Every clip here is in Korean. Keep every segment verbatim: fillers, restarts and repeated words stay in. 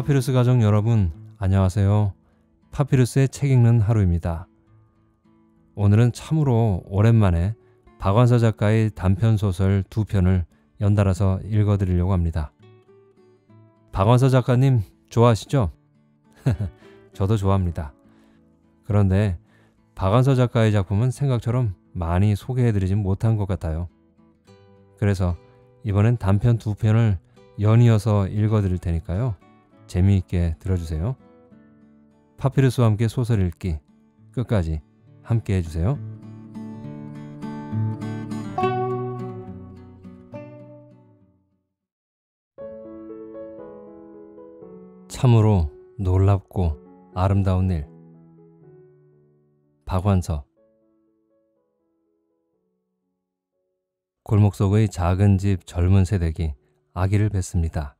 파피루스 가족 여러분, 안녕하세요. 파피루스의 책 읽는 하루입니다. 오늘은 참으로 오랜만에 박완서 작가의 단편소설 두 편을 연달아서 읽어드리려고 합니다. 박완서 작가님 좋아하시죠? 저도 좋아합니다. 그런데 박완서 작가의 작품은 생각처럼 많이 소개해드리진 못한 것 같아요. 그래서 이번엔 단편 두 편을 연이어서 읽어드릴 테니까요. 재미있게 들어주세요. 파피루스와 함께 소설 읽기 끝까지 함께 해주세요. 참으로 놀랍고 아름다운 일. 박완서. 골목 속의 작은 집 젊은 새댁이 아기를 뱄습니다.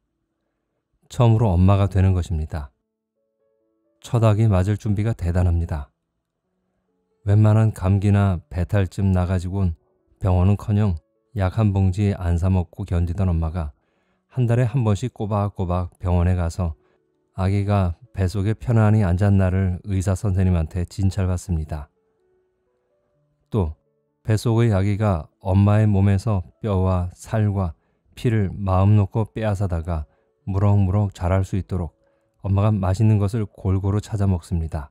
처음으로 엄마가 되는 것입니다. 첫 아기 맞을 준비가 대단합니다. 웬만한 감기나 배탈쯤 나가지곤 병원은커녕 약 한 봉지 안 사먹고 견디던 엄마가 한 달에 한 번씩 꼬박꼬박 병원에 가서 아기가 뱃속에 편안히 앉았나를 의사 선생님한테 진찰받습니다. 또 뱃속의 아기가 엄마의 몸에서 뼈와 살과 피를 마음 놓고 빼앗아다가 무럭무럭 자랄 수 있도록 엄마가 맛있는 것을 골고루 찾아 먹습니다.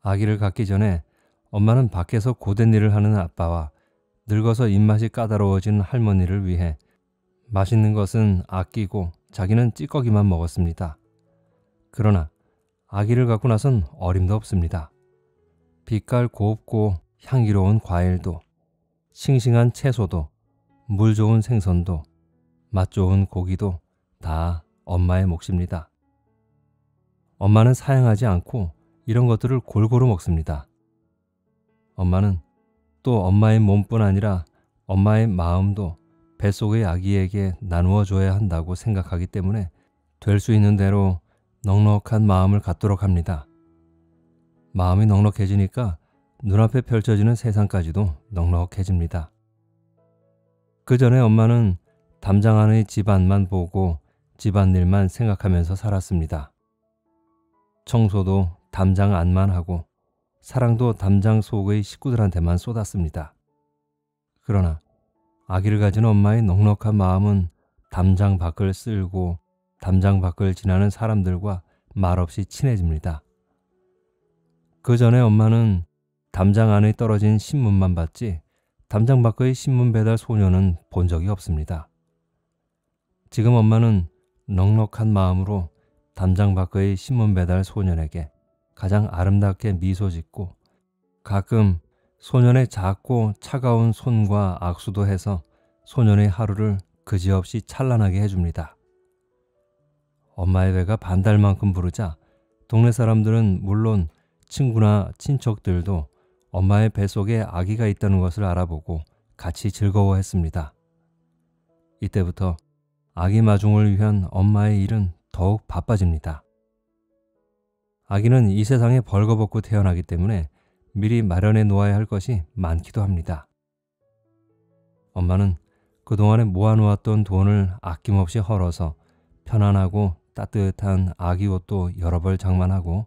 아기를 갖기 전에 엄마는 밖에서 고된 일을 하는 아빠와 늙어서 입맛이 까다로워진 할머니를 위해 맛있는 것은 아끼고 자기는 찌꺼기만 먹었습니다. 그러나 아기를 갖고 나선 어림도 없습니다. 빛깔 곱고 향기로운 과일도, 싱싱한 채소도, 물 좋은 생선도, 맛 좋은 고기도 다 엄마의 몫입니다. 엄마는 사양하지 않고 이런 것들을 골고루 먹습니다. 엄마는 또 엄마의 몸뿐 아니라 엄마의 마음도 뱃속의 아기에게 나누어 줘야 한다고 생각하기 때문에 될 수 있는 대로 넉넉한 마음을 갖도록 합니다. 마음이 넉넉해지니까 눈앞에 펼쳐지는 세상까지도 넉넉해집니다. 그 전에 엄마는 담장 안의 집안만 보고 집안일만 생각하면서 살았습니다. 청소도 담장 안만 하고 사랑도 담장 속의 식구들한테만 쏟았습니다. 그러나 아기를 가진 엄마의 넉넉한 마음은 담장 밖을 쓸고 담장 밖을 지나는 사람들과 말없이 친해집니다. 그 전에 엄마는 담장 안에 떨어진 신문만 봤지 담장 밖의 신문 배달 소녀는 본 적이 없습니다. 지금 엄마는 넉넉한 마음으로 담장 밖의 신문 배달 소년에게 가장 아름답게 미소 짓고 가끔 소년의 작고 차가운 손과 악수도 해서 소년의 하루를 그지없이 찬란하게 해줍니다. 엄마의 배가 반달만큼 부르자 동네 사람들은 물론 친구나 친척들도 엄마의 뱃속에 아기가 있다는 것을 알아보고 같이 즐거워했습니다. 이때부터 아기 마중을 위한 엄마의 일은 더욱 바빠집니다. 아기는 이 세상에 벌거벗고 태어나기 때문에 미리 마련해 놓아야 할 것이 많기도 합니다. 엄마는 그동안에 모아놓았던 돈을 아낌없이 헐어서 편안하고 따뜻한 아기 옷도 여러 벌 장만하고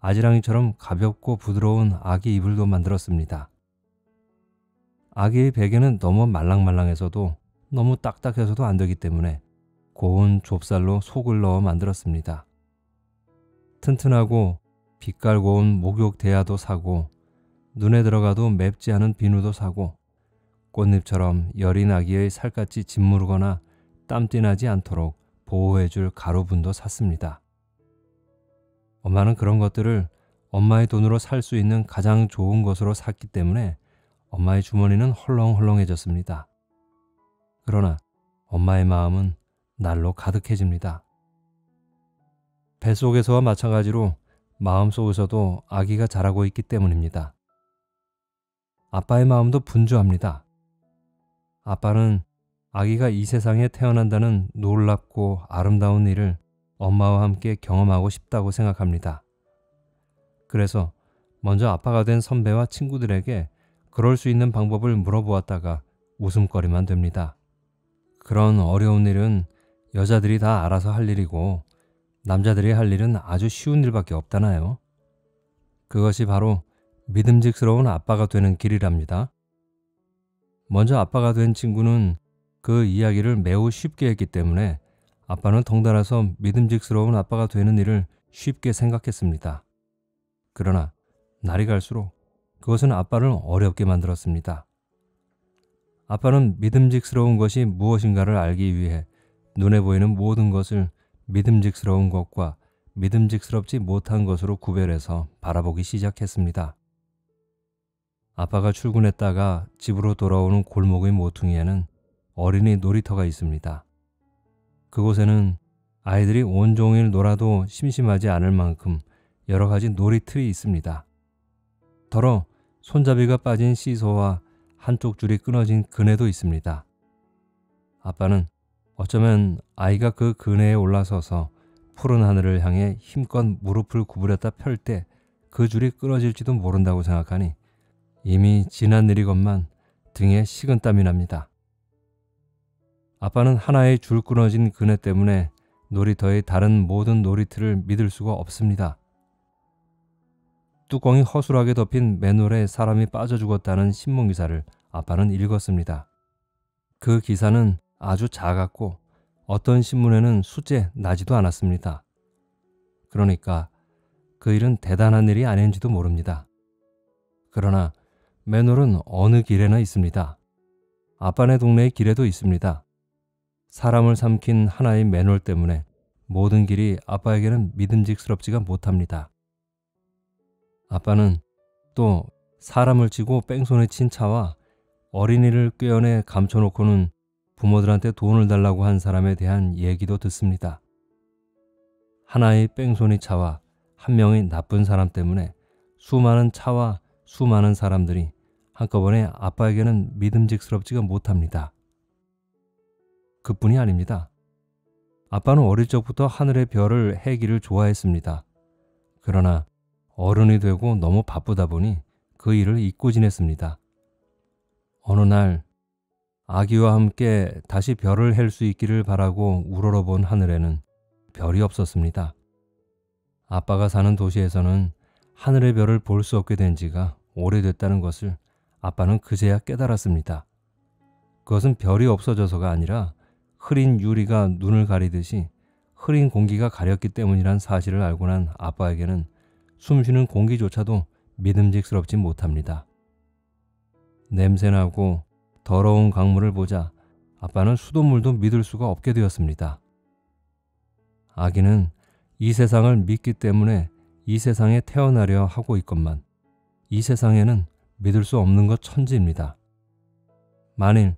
아지랑이처럼 가볍고 부드러운 아기 이불도 만들었습니다. 아기의 베개는 너무 말랑말랑해서도 너무 딱딱해서도 안 되기 때문에 고운 좁쌀로 속을 넣어 만들었습니다. 튼튼하고 빛깔 고운 목욕 대야도 사고 눈에 들어가도 맵지 않은 비누도 사고 꽃잎처럼 여린 아기의 살갗이 짓무르거나 땀띠 나지 않도록 보호해줄 가루분도 샀습니다. 엄마는 그런 것들을 엄마의 돈으로 살 수 있는 가장 좋은 것으로 샀기 때문에 엄마의 주머니는 헐렁헐렁해졌습니다. 그러나 엄마의 마음은 날로 가득해집니다. 뱃속에서와 마찬가지로 마음속에서도 아기가 자라고 있기 때문입니다. 아빠의 마음도 분주합니다. 아빠는 아기가 이 세상에 태어난다는 놀랍고 아름다운 일을 엄마와 함께 경험하고 싶다고 생각합니다. 그래서 먼저 아빠가 된 선배와 친구들에게 그럴 수 있는 방법을 물어보았다가 웃음거리만 됩니다. 그런 어려운 일은 여자들이 다 알아서 할 일이고 남자들이 할 일은 아주 쉬운 일밖에 없다나요? 그것이 바로 믿음직스러운 아빠가 되는 길이랍니다. 먼저 아빠가 된 친구는 그 이야기를 매우 쉽게 했기 때문에 아빠는 덩달아서 믿음직스러운 아빠가 되는 일을 쉽게 생각했습니다. 그러나 날이 갈수록 그것은 아빠를 어렵게 만들었습니다. 아빠는 믿음직스러운 것이 무엇인가를 알기 위해 눈에 보이는 모든 것을 믿음직스러운 것과 믿음직스럽지 못한 것으로 구별해서 바라보기 시작했습니다. 아빠가 출근했다가 집으로 돌아오는 골목의 모퉁이에는 어린이 놀이터가 있습니다. 그곳에는 아이들이 온종일 놀아도 심심하지 않을 만큼 여러 가지 놀이틀이 있습니다. 더러 손잡이가 빠진 시소와 한쪽 줄이 끊어진 그네도 있습니다. 아빠는 어쩌면 아이가 그 그네에 올라서서 푸른 하늘을 향해 힘껏 무릎을 구부렸다 펼 때 그 줄이 끊어질지도 모른다고 생각하니 이미 지난 일이건만 등에 식은땀이 납니다. 아빠는 하나의 줄 끊어진 그네 때문에 놀이터의 다른 모든 놀이틀을 믿을 수가 없습니다. 뚜껑이 허술하게 덮인 맨홀에 사람이 빠져 죽었다는 신문기사를 아빠는 읽었습니다. 그 기사는 아주 작았고 어떤 신문에는 숫째 나지도 않았습니다. 그러니까 그 일은 대단한 일이 아닌지도 모릅니다. 그러나 맨홀은 어느 길에나 있습니다. 아빠네 동네의 길에도 있습니다. 사람을 삼킨 하나의 맨홀 때문에 모든 길이 아빠에게는 믿음직스럽지가 못합니다. 아빠는 또 사람을 치고 뺑소니 친 차와 어린이를 꾀어내 감춰놓고는 부모들한테 돈을 달라고 한 사람에 대한 얘기도 듣습니다. 하나의 뺑소니 차와 한 명의 나쁜 사람 때문에 수많은 차와 수많은 사람들이 한꺼번에 아빠에게는 믿음직스럽지가 못합니다. 그뿐이 아닙니다. 아빠는 어릴 적부터 하늘의 별을 헤기를 좋아했습니다. 그러나 어른이 되고 너무 바쁘다 보니 그 일을 잊고 지냈습니다. 어느 날 아기와 함께 다시 별을 헬 수 있기를 바라고 우러러본 하늘에는 별이 없었습니다. 아빠가 사는 도시에서는 하늘의 별을 볼 수 없게 된 지가 오래됐다는 것을 아빠는 그제야 깨달았습니다. 그것은 별이 없어져서가 아니라 흐린 유리가 눈을 가리듯이 흐린 공기가 가렸기 때문이란 사실을 알고 난 아빠에게는 숨쉬는 공기조차도 믿음직스럽지 못합니다. 냄새나고 더러운 강물을 보자 아빠는 수돗물도 믿을 수가 없게 되었습니다. 아기는 이 세상을 믿기 때문에 이 세상에 태어나려 하고 있건만 이 세상에는 믿을 수 없는 것 천지입니다. 만일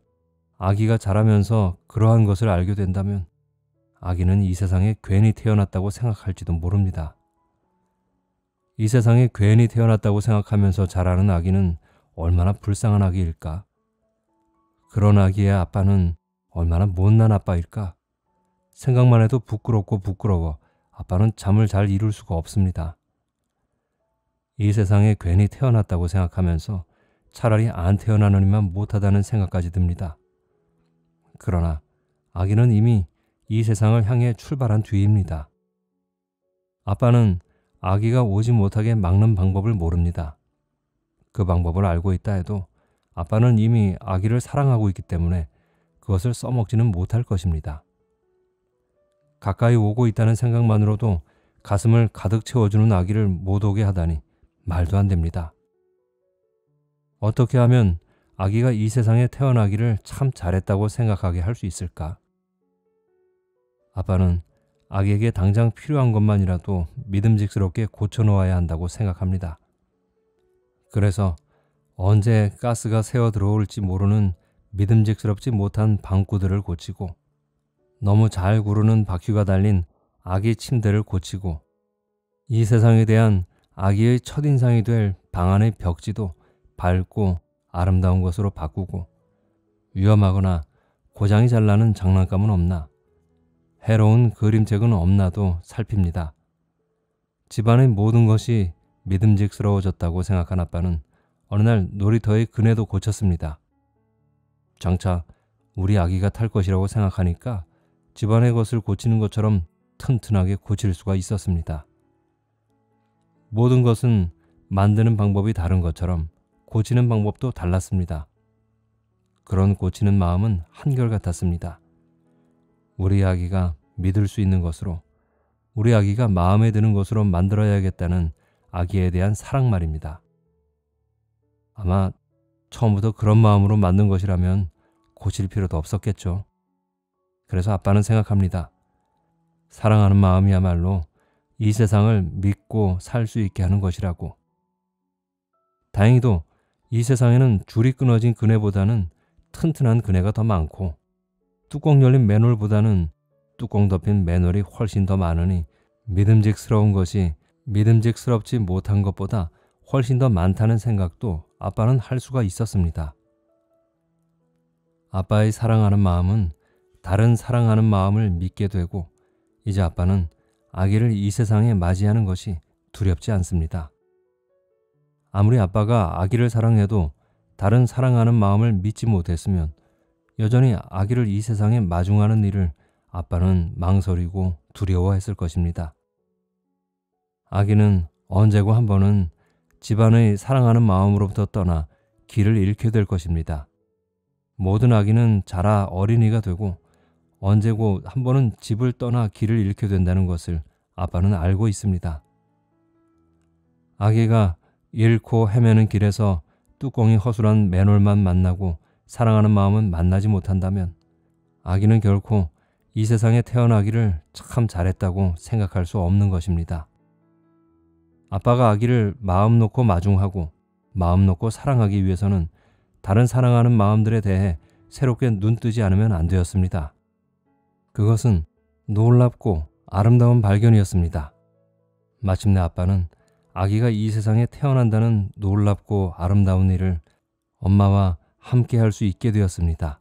아기가 자라면서 그러한 것을 알게 된다면 아기는 이 세상에 괜히 태어났다고 생각할지도 모릅니다. 이 세상에 괜히 태어났다고 생각하면서 자라는 아기는 얼마나 불쌍한 아기일까? 그런 아기의 아빠는 얼마나 못난 아빠일까? 생각만 해도 부끄럽고 부끄러워 아빠는 잠을 잘 이룰 수가 없습니다. 이 세상에 괜히 태어났다고 생각하면서 차라리 안 태어나느니만 못하다는 생각까지 듭니다. 그러나 아기는 이미 이 세상을 향해 출발한 뒤입니다. 아빠는 아기가 오지 못하게 막는 방법을 모릅니다. 그 방법을 알고 있다 해도 아빠는 이미 아기를 사랑하고 있기 때문에 그것을 써먹지는 못할 것입니다. 가까이 오고 있다는 생각만으로도 가슴을 가득 채워주는 아기를 못 오게 하다니 말도 안 됩니다. 어떻게 하면 아기가 이 세상에 태어나기를 참 잘했다고 생각하게 할 수 있을까? 아빠는 아기에게 당장 필요한 것만이라도 믿음직스럽게 고쳐놓아야 한다고 생각합니다. 그래서 언제 가스가 새어 들어올지 모르는 믿음직스럽지 못한 방구들을 고치고 너무 잘 구르는 바퀴가 달린 아기 침대를 고치고 이 세상에 대한 아기의 첫인상이 될 방 안의 벽지도 밝고 아름다운 것으로 바꾸고 위험하거나 고장이 잘 나는 장난감은 없나 해로운 그림책은 없나도 살핍니다. 집안의 모든 것이 믿음직스러워졌다고 생각한 아빠는 어느 날 놀이터의 그네도 고쳤습니다. 장차 우리 아기가 탈 것이라고 생각하니까 집안의 것을 고치는 것처럼 튼튼하게 고칠 수가 있었습니다. 모든 것은 만드는 방법이 다른 것처럼 고치는 방법도 달랐습니다. 그런 고치는 마음은 한결같았습니다. 우리 아기가 믿을 수 있는 것으로, 우리 아기가 마음에 드는 것으로 만들어야겠다는 아기에 대한 사랑 말입니다. 아마 처음부터 그런 마음으로 만든 것이라면 고칠 필요도 없었겠죠. 그래서 아빠는 생각합니다. 사랑하는 마음이야말로 이 세상을 믿고 살 수 있게 하는 것이라고. 다행히도 이 세상에는 줄이 끊어진 그네보다는 튼튼한 그네가 더 많고, 뚜껑 열린 맨홀보다는 뚜껑 덮인 맨홀이 훨씬 더 많으니 믿음직스러운 것이 믿음직스럽지 못한 것보다 훨씬 더 많다는 생각도 아빠는 할 수가 있었습니다. 아빠의 사랑하는 마음은 다른 사랑하는 마음을 믿게 되고, 이제 아빠는 아기를 이 세상에 맞이하는 것이 두렵지 않습니다. 아무리 아빠가 아기를 사랑해도 다른 사랑하는 마음을 믿지 못했으면 여전히 아기를 이 세상에 마중하는 일을 아빠는 망설이고 두려워했을 것입니다. 아기는 언제고 한 번은 집안의 사랑하는 마음으로부터 떠나 길을 잃게 될 것입니다. 모든 아기는 자라 어린이가 되고 언제고 한 번은 집을 떠나 길을 잃게 된다는 것을 아빠는 알고 있습니다. 아기가 잃고 헤매는 길에서 뚜껑이 허술한 맨홀만 만나고 사랑하는 마음은 만나지 못한다면 아기는 결코 이 세상에 태어나기를 참 잘했다고 생각할 수 없는 것입니다. 아빠가 아기를 마음 놓고 마중하고 마음 놓고 사랑하기 위해서는 다른 사랑하는 마음들에 대해 새롭게 눈뜨지 않으면 안 되었습니다. 그것은 놀랍고 아름다운 발견이었습니다. 마침내 아빠는 아기가 이 세상에 태어난다는 놀랍고 아름다운 일을 엄마와 함께 할 수 있게 되었습니다.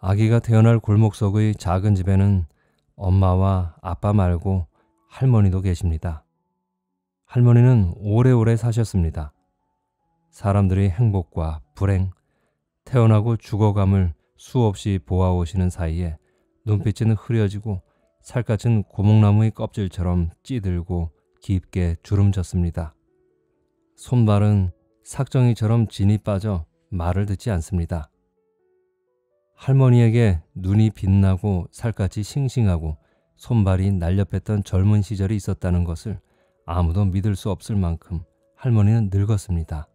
아기가 태어날 골목석의 작은 집에는 엄마와 아빠 말고 할머니도 계십니다. 할머니는 오래오래 사셨습니다. 사람들의 행복과 불행, 태어나고 죽어감을 수없이 보아오시는 사이에 눈빛은 흐려지고 살갗은 고목나무의 껍질처럼 찌들고 깊게 주름졌습니다. 손발은 삭정이처럼 진이 빠져 말을 듣지 않습니다. 할머니에게 눈이 빛나고 살갗이 싱싱하고 손발이 날렵했던 젊은 시절이 있었다는 것을 아무도 믿을 수 없을 만큼 할머니는 늙었습니다.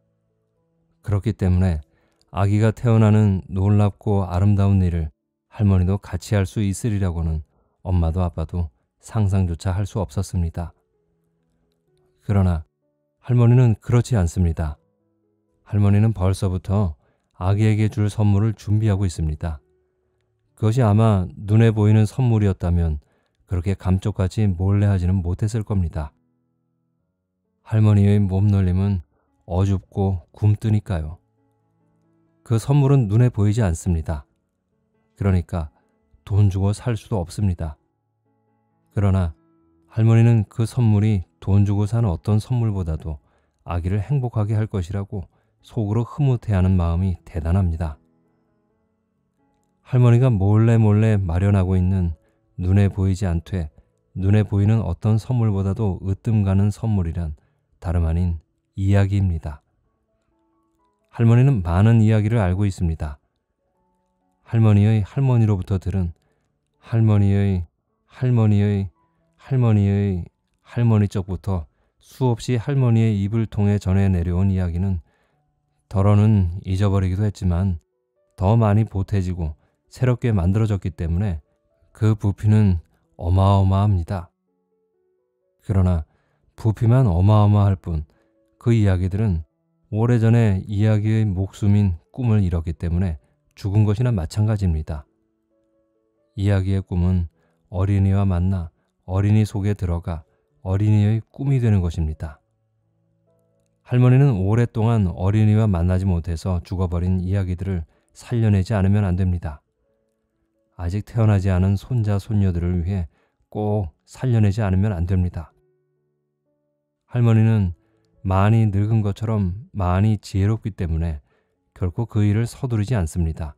그렇기 때문에 아기가 태어나는 놀랍고 아름다운 일을 할머니도 같이 할 수 있으리라고는 엄마도 아빠도 상상조차 할 수 없었습니다. 그러나 할머니는 그렇지 않습니다. 할머니는 벌써부터 아기에게 줄 선물을 준비하고 있습니다. 그것이 아마 눈에 보이는 선물이었다면 그렇게 감쪽같이 몰래 하지는 못했을 겁니다. 할머니의 몸놀림은 어줍고 굼뜨니까요. 그 선물은 눈에 보이지 않습니다. 그러니까 돈 주고 살 수도 없습니다. 그러나 할머니는 그 선물이 돈 주고 산 어떤 선물보다도 아기를 행복하게 할 것이라고 속으로 흐뭇해하는 마음이 대단합니다. 할머니가 몰래 몰래 마련하고 있는 눈에 보이지 않되 눈에 보이는 어떤 선물보다도 으뜸 가는 선물이란 다름 아닌 이야기입니다. 할머니는 많은 이야기를 알고 있습니다. 할머니의 할머니로부터 들은 할머니의 할머니의 할머니의 할머니 쪽부터 수없이 할머니의 입을 통해 전해 내려온 이야기는 더러는 잊어버리기도 했지만 더 많이 보태지고 새롭게 만들어졌기 때문에 그 부피는 어마어마합니다. 그러나 부피만 어마어마할 뿐 그 이야기들은 오래전에 이야기의 목숨인 꿈을 잃었기 때문에 죽은 것이나 마찬가지입니다. 이야기의 꿈은 어린이와 만나 어린이 속에 들어가 어린이의 꿈이 되는 것입니다. 할머니는 오랫동안 어린이와 만나지 못해서 죽어버린 이야기들을 살려내지 않으면 안 됩니다. 아직 태어나지 않은 손자 손녀들을 위해 꼭 살려내지 않으면 안 됩니다. 할머니는 많이 늙은 것처럼 많이 지혜롭기 때문에 결코 그 일을 서두르지 않습니다.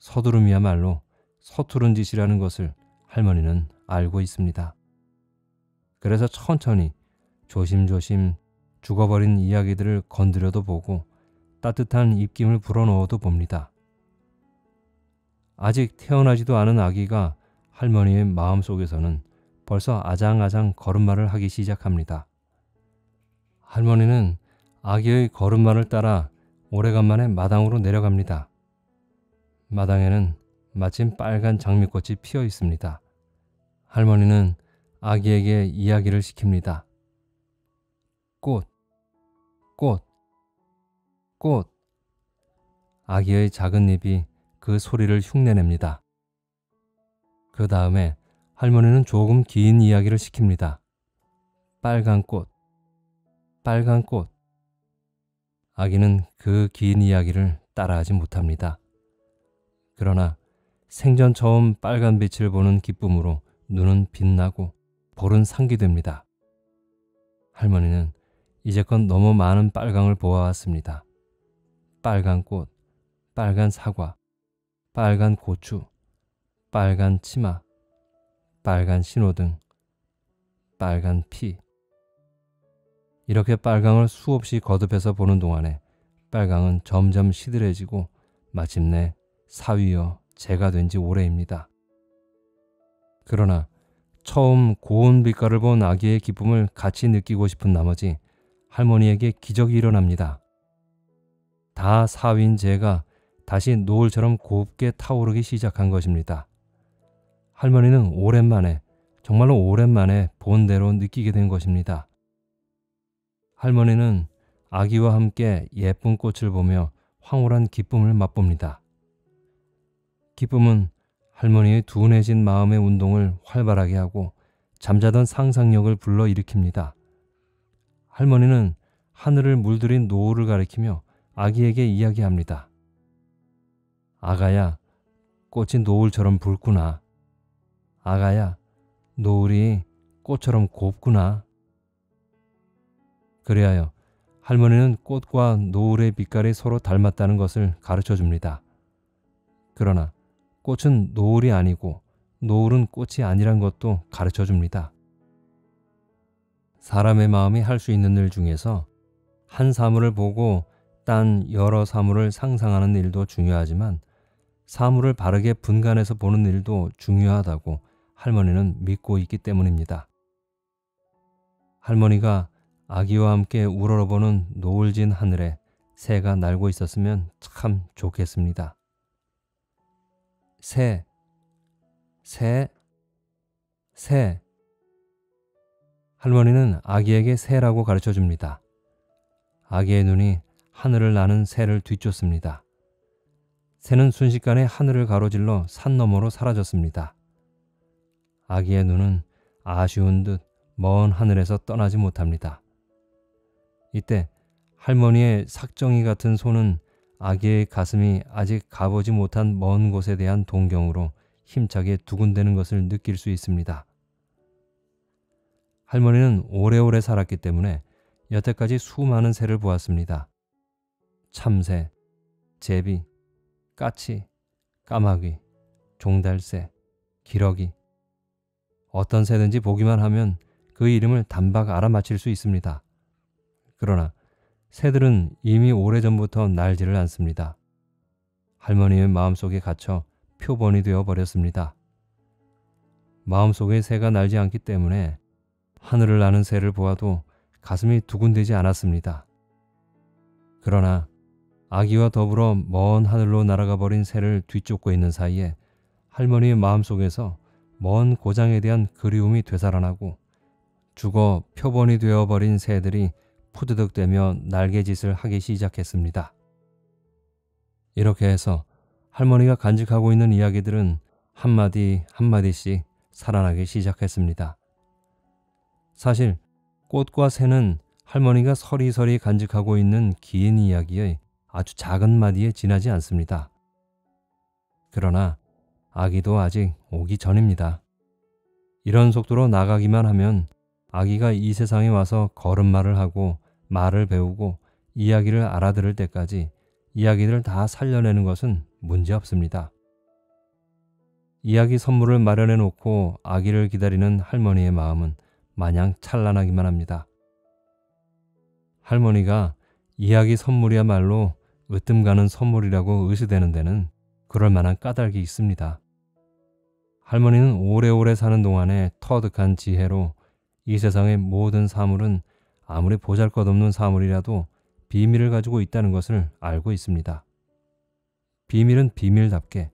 서두름이야말로 서투른 짓이라는 것을 할머니는 알고 있습니다. 그래서 천천히 조심조심 죽어버린 이야기들을 건드려도 보고 따뜻한 입김을 불어넣어도 봅니다. 아직 태어나지도 않은 아기가 할머니의 마음속에서는 벌써 아장아장 걸음마를 하기 시작합니다. 할머니는 아기의 걸음마를 따라 오래간만에 마당으로 내려갑니다. 마당에는 마침 빨간 장미꽃이 피어 있습니다. 할머니는 아기에게 이야기를 시킵니다. 꽃, 꽃, 꽃. 아기의 작은 입이 그 소리를 흉내냅니다. 그 다음에 할머니는 조금 긴 이야기를 시킵니다. 빨간 꽃, 빨간 꽃. 아기는 그 긴 이야기를 따라하지 못합니다. 그러나 생전 처음 빨간 빛을 보는 기쁨으로 눈은 빛나고 볼은 상기됩니다. 할머니는 이제껏 너무 많은 빨강을 보아왔습니다. 빨간 꽃, 빨간 사과, 빨간 고추, 빨간 치마, 빨간 신호등, 빨간 피. 이렇게 빨강을 수없이 거듭해서 보는 동안에 빨강은 점점 시들해지고 마침내 사위여 재가 된 지 오래입니다. 그러나 처음 고운 빛깔을 본 아기의 기쁨을 같이 느끼고 싶은 나머지 할머니에게 기적이 일어납니다. 다 사위인 재가 다시 노을처럼 곱게 타오르기 시작한 것입니다. 할머니는 오랜만에, 정말로 오랜만에 본대로 느끼게 된 것입니다. 할머니는 아기와 함께 예쁜 꽃을 보며 황홀한 기쁨을 맛봅니다. 기쁨은 할머니의 둔해진 마음의 운동을 활발하게 하고 잠자던 상상력을 불러일으킵니다. 할머니는 하늘을 물들인 노을을 가리키며 아기에게 이야기합니다. 아가야, 꽃이 노을처럼 붉구나. 아가야, 노을이 꽃처럼 곱구나. 그리하여 할머니는 꽃과 노을의 빛깔이 서로 닮았다는 것을 가르쳐줍니다. 그러나 꽃은 노을이 아니고 노을은 꽃이 아니란 것도 가르쳐줍니다. 사람의 마음이 할 수 있는 일 중에서 한 사물을 보고 딴 여러 사물을 상상하는 일도 중요하지만 사물을 바르게 분간해서 보는 일도 중요하다고 할머니는 믿고 있기 때문입니다. 할머니가 아기와 함께 우러러보는 노을진 하늘에 새가 날고 있었으면 참 좋겠습니다. 새, 새, 새. 할머니는 아기에게 새라고 가르쳐줍니다. 아기의 눈이 하늘을 나는 새를 뒤쫓습니다. 새는 순식간에 하늘을 가로질러 산 너머로 사라졌습니다. 아기의 눈은 아쉬운 듯 먼 하늘에서 떠나지 못합니다. 이때 할머니의 삭정이 같은 손은 아기의 가슴이 아직 가보지 못한 먼 곳에 대한 동경으로 힘차게 두근대는 것을 느낄 수 있습니다. 할머니는 오래오래 살았기 때문에 여태까지 수많은 새를 보았습니다. 참새, 제비, 까치, 까마귀, 종달새, 기러기. 어떤 새든지 보기만 하면 그 이름을 단박 알아맞힐 수 있습니다. 그러나 새들은 이미 오래전부터 날지를 않습니다. 할머니의 마음속에 갇혀 표본이 되어버렸습니다. 마음속에 새가 날지 않기 때문에 하늘을 나는 새를 보아도 가슴이 두근대지 않았습니다. 그러나 아기와 더불어 먼 하늘로 날아가 버린 새를 뒤쫓고 있는 사이에 할머니의 마음속에서 먼 고장에 대한 그리움이 되살아나고 죽어 표본이 되어버린 새들이 푸드득대며 날개짓을 하기 시작했습니다. 이렇게 해서 할머니가 간직하고 있는 이야기들은 한마디 한마디씩 살아나기 시작했습니다. 사실 꽃과 새는 할머니가 서리서리 간직하고 있는 긴 이야기의 아주 작은 마디에 지나지 않습니다. 그러나 아기도 아직 오기 전입니다. 이런 속도로 나가기만 하면 아기가 이 세상에 와서 걸음마를 하고 말을 배우고 이야기를 알아들을 때까지 이야기들을 다 살려내는 것은 문제없습니다. 이야기 선물을 마련해 놓고 아기를 기다리는 할머니의 마음은 마냥 찬란하기만 합니다. 할머니가 이야기 선물이야말로 으뜸 가는 선물이라고 의시되는 데는 그럴 만한 까닭이 있습니다. 할머니는 오래오래 사는 동안에 터득한 지혜로 이 세상의 모든 사물은 아무리 보잘것없는 사물이라도 비밀을 가지고 있다는 것을 알고 있습니다. 비밀은 비밀답게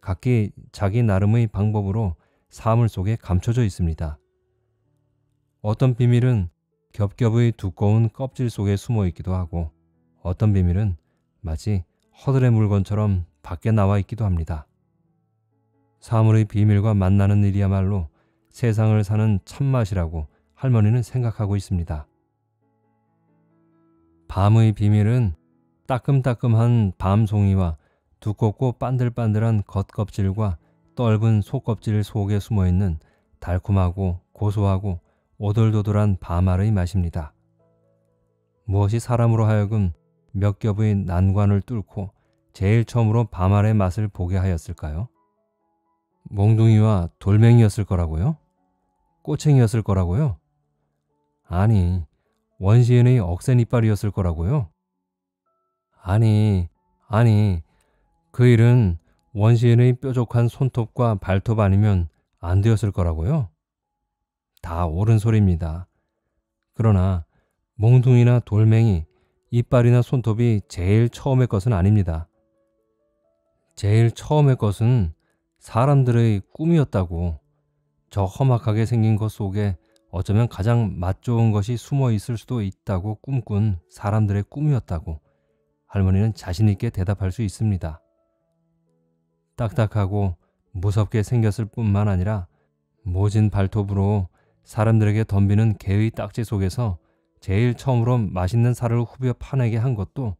각기 자기 나름의 방법으로 사물 속에 감춰져 있습니다. 어떤 비밀은 겹겹의 두꺼운 껍질 속에 숨어 있기도 하고 어떤 비밀은 마치 허들의 물건처럼 밖에 나와 있기도 합니다. 사물의 비밀과 만나는 일이야말로 세상을 사는 참맛이라고 할머니는 생각하고 있습니다. 밤의 비밀은 따끔따끔한 밤송이와 두껍고 반들반들한 겉껍질과 떫은 속껍질 속에 숨어있는 달콤하고 고소하고 오돌도돌한 밤알의 맛입니다. 무엇이 사람으로 하여금 몇 겹의 난관을 뚫고 제일 처음으로 밤알의 맛을 보게 하였을까요? 몽둥이와 돌멩이였을 거라고요? 꼬챙이였을 거라고요? 아니, 원시인의 억센 이빨이었을 거라고요? 아니, 아니, 그 일은 원시인의 뾰족한 손톱과 발톱 아니면 안 되었을 거라고요? 다 옳은 소리입니다. 그러나 몽둥이나 돌멩이, 이빨이나 손톱이 제일 처음의 것은 아닙니다. 제일 처음의 것은 사람들의 꿈이었다고. 저 험악하게 생긴 것 속에 어쩌면 가장 맛 좋은 것이 숨어 있을 수도 있다고 꿈꾼 사람들의 꿈이었다고 할머니는 자신 있게 대답할 수 있습니다. 딱딱하고 무섭게 생겼을 뿐만 아니라 모진 발톱으로 사람들에게 덤비는 개의 딱지 속에서 제일 처음으로 맛있는 살을 후벼 파내게 한 것도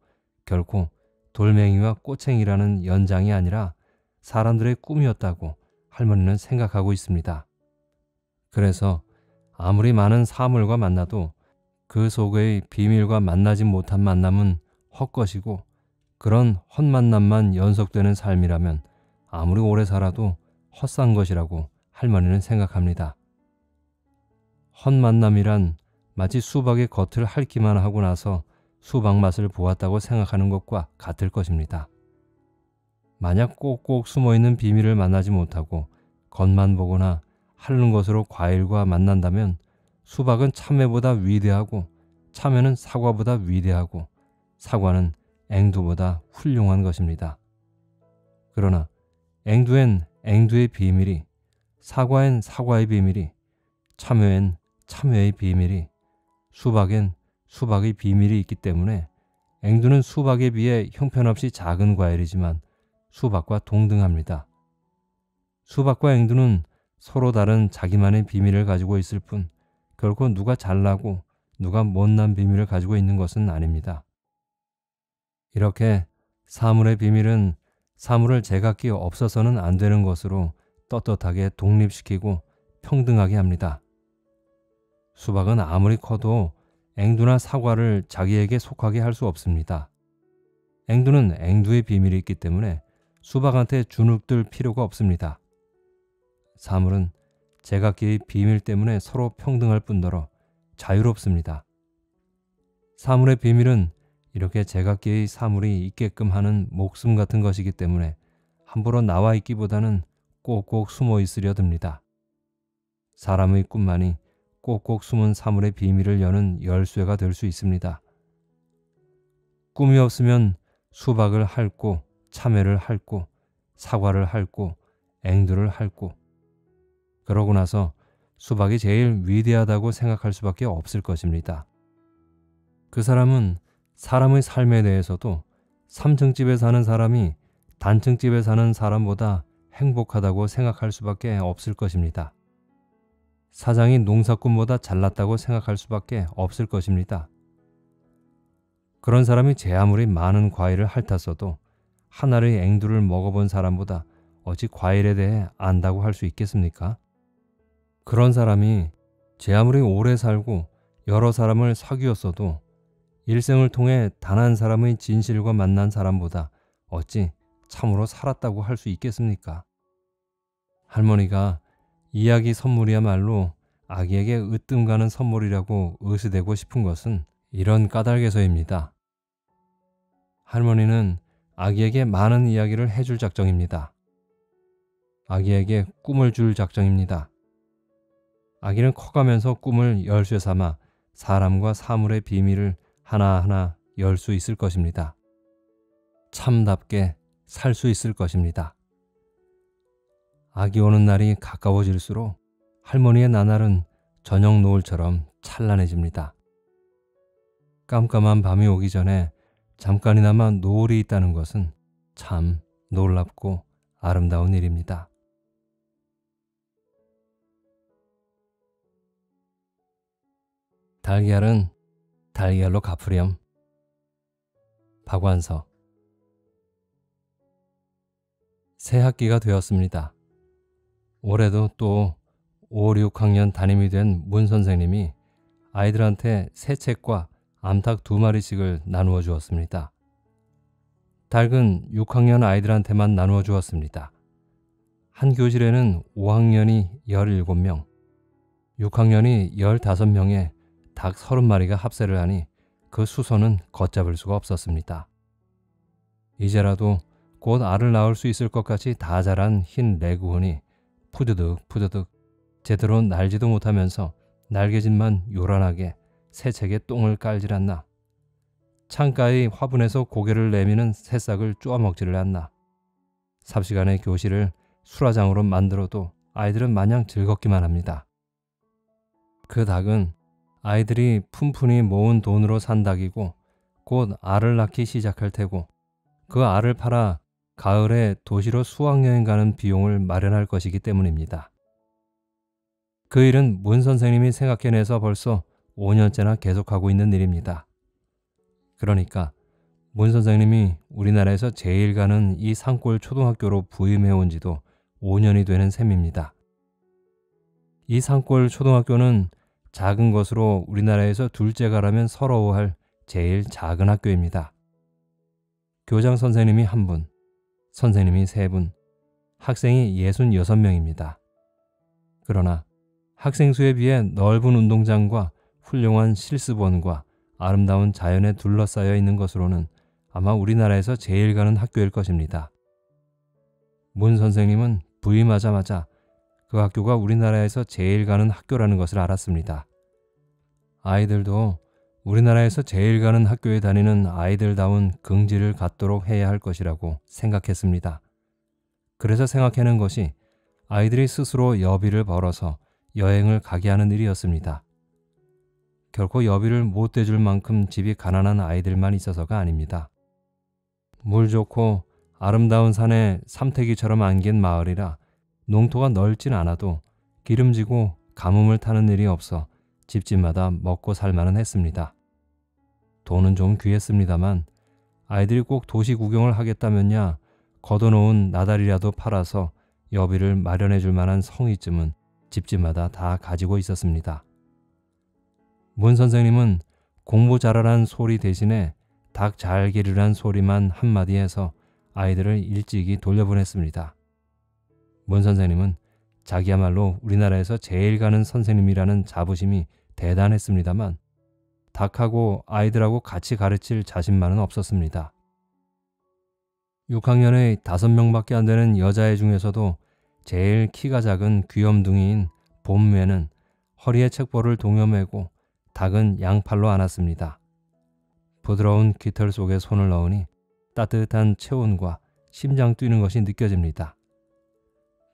결코 돌멩이와 꼬챙이라는 연장이 아니라 사람들의 꿈이었다고 할머니는 생각하고 있습니다. 그래서 아무리 많은 사물과 만나도 그 속의 비밀과 만나지 못한 만남은 헛것이고 그런 헛만남만 연속되는 삶이라면 아무리 오래 살아도 헛산 것이라고 할머니는 생각합니다. 헛만남이란 마치 수박의 겉을 핥기만 하고 나서 수박 맛을 보았다고 생각하는 것과 같을 것입니다. 만약 꼭꼭 숨어있는 비밀을 만나지 못하고 겉만 보거나 핥는 것으로 과일과 만난다면 수박은 참외보다 위대하고 참외는 사과보다 위대하고 사과는 앵두보다 훌륭한 것입니다. 그러나 앵두엔 앵두의 비밀이, 사과엔 사과의 비밀이, 참외엔 참외의 비밀이, 수박엔 수박의 비밀이 있기 때문에 앵두는 수박에 비해 형편없이 작은 과일이지만 수박과 동등합니다. 수박과 앵두는 서로 다른 자기만의 비밀을 가지고 있을 뿐 결코 누가 잘나고 누가 못난 비밀을 가지고 있는 것은 아닙니다. 이렇게 사물의 비밀은 사물을 제각기 없어서는 안 되는 것으로 떳떳하게 독립시키고 평등하게 합니다. 수박은 아무리 커도 앵두나 사과를 자기에게 속하게 할 수 없습니다. 앵두는 앵두의 비밀이 있기 때문에 수박한테 주눅들 필요가 없습니다. 사물은 제각기의 비밀 때문에 서로 평등할 뿐더러 자유롭습니다. 사물의 비밀은 이렇게 제각기의 사물이 있게끔 하는 목숨 같은 것이기 때문에 함부로 나와 있기보다는 꼭꼭 숨어 있으려 듭니다. 사람의 꿈만이 꼭꼭 숨은 사물의 비밀을 여는 열쇠가 될 수 있습니다. 꿈이 없으면 수박을 핥고 참외를 핥고 사과를 핥고 앵두를 핥고 그러고 나서 수박이 제일 위대하다고 생각할 수밖에 없을 것입니다. 그 사람은 사람의 삶에 대해서도 삼 층 집에 사는 사람이 단층집에 사는 사람보다 행복하다고 생각할 수밖에 없을 것입니다. 사장이 농사꾼보다 잘났다고 생각할 수밖에 없을 것입니다. 그런 사람이 제 아무리 많은 과일을 핥았어도 한 알의 앵두를 먹어본 사람보다 어찌 과일에 대해 안다고 할 수 있겠습니까? 그런 사람이 제 아무리 오래 살고 여러 사람을 사귀었어도 일생을 통해 단 한 사람의 진실과 만난 사람보다 어찌 참으로 살았다고 할 수 있겠습니까? 할머니가 이야기 선물이야말로 아기에게 으뜸 가는 선물이라고 의스대고 싶은 것은 이런 까닭에서입니다. 할머니는 아기에게 많은 이야기를 해줄 작정입니다. 아기에게 꿈을 줄 작정입니다. 아기는 커가면서 꿈을 열쇠 삼아 사람과 사물의 비밀을 하나하나 열 수 있을 것입니다. 참답게 살 수 있을 것입니다. 아기 오는 날이 가까워질수록 할머니의 나날은 저녁 노을처럼 찬란해집니다. 깜깜한 밤이 오기 전에 잠깐이나마 노을이 있다는 것은 참 놀랍고 아름다운 일입니다. 달걀은 달걀로 갚으렴. 박완서. 새 학기가 되었습니다. 올해도 또 오, 육 학년 담임이 된 문 선생님이 아이들한테 새 책과 암탉 두 마리씩을 나누어 주었습니다. 닭은 육 학년 아이들한테만 나누어 주었습니다. 한 교실에는 오 학년이 열일곱 명, 육 학년이 열다섯 명에 닭 서른 마리가 합세를 하니 그 수소는 걷잡을 수가 없었습니다. 이제라도 곧 알을 낳을 수 있을 것 같이 다 자란 흰 레구온이 푸드득 푸드득 제대로 날지도 못하면서 날개짓만 요란하게 새책에 똥을 깔질 않나, 창가의 화분에서 고개를 내미는 새싹을 쪼아먹지를 않나, 삽시간에 교실을 수라장으로 만들어도 아이들은 마냥 즐겁기만 합니다. 그 닭은 아이들이 푼푼히 모은 돈으로 산 닭이고 곧 알을 낳기 시작할 테고 그 알을 팔아 가을에 도시로 수학여행 가는 비용을 마련할 것이기 때문입니다. 그 일은 문 선생님이 생각해내서 벌써 오 년째나 계속하고 있는 일입니다. 그러니까 문 선생님이 우리나라에서 제일 가는 이 산골 초등학교로 부임해온 지도 오 년이 되는 셈입니다. 이 산골 초등학교는 작은 것으로 우리나라에서 둘째가라면 서러워할 제일 작은 학교입니다. 교장 선생님이 한 분, 선생님이 세 분, 학생이 육십육 명입니다. 그러나 학생 수에 비해 넓은 운동장과 훌륭한 실습원과 아름다운 자연에 둘러싸여 있는 것으로는 아마 우리나라에서 제일 가는 학교일 것입니다. 문 선생님은 부임하자마자 그 학교가 우리나라에서 제일 가는 학교라는 것을 알았습니다. 아이들도 우리나라에서 제일 가는 학교에 다니는 아이들다운 긍지를 갖도록 해야 할 것이라고 생각했습니다. 그래서 생각해낸 것이 아이들이 스스로 여비를 벌어서 여행을 가게 하는 일이었습니다. 결코 여비를 못 대줄 만큼 집이 가난한 아이들만 있어서가 아닙니다. 물 좋고 아름다운 산에 삼태기처럼 안긴 마을이라 농토가 넓진 않아도 기름지고 가뭄을 타는 일이 없어 집집마다 먹고 살만은 했습니다. 돈은 좀 귀했습니다만 아이들이 꼭 도시 구경을 하겠다면야 걷어놓은 나달이라도 팔아서 여비를 마련해 줄 만한 성의쯤은 집집마다 다 가지고 있었습니다. 문 선생님은 공부 잘하란 소리 대신에 닭 잘 기르란 소리만 한마디 해서 아이들을 일찍이 돌려보냈습니다. 문 선생님은 자기야말로 우리나라에서 제일 가는 선생님이라는 자부심이 대단했습니다만 닭하고 아이들하고 같이 가르칠 자신만은 없었습니다. 육 학년의 다섯 명밖에 안 되는 여자애 중에서도 제일 키가 작은 귀염둥이인 봄매는 허리에 책벌을 동여매고 닭은 양팔로 안았습니다. 부드러운 깃털 속에 손을 넣으니 따뜻한 체온과 심장 뛰는 것이 느껴집니다.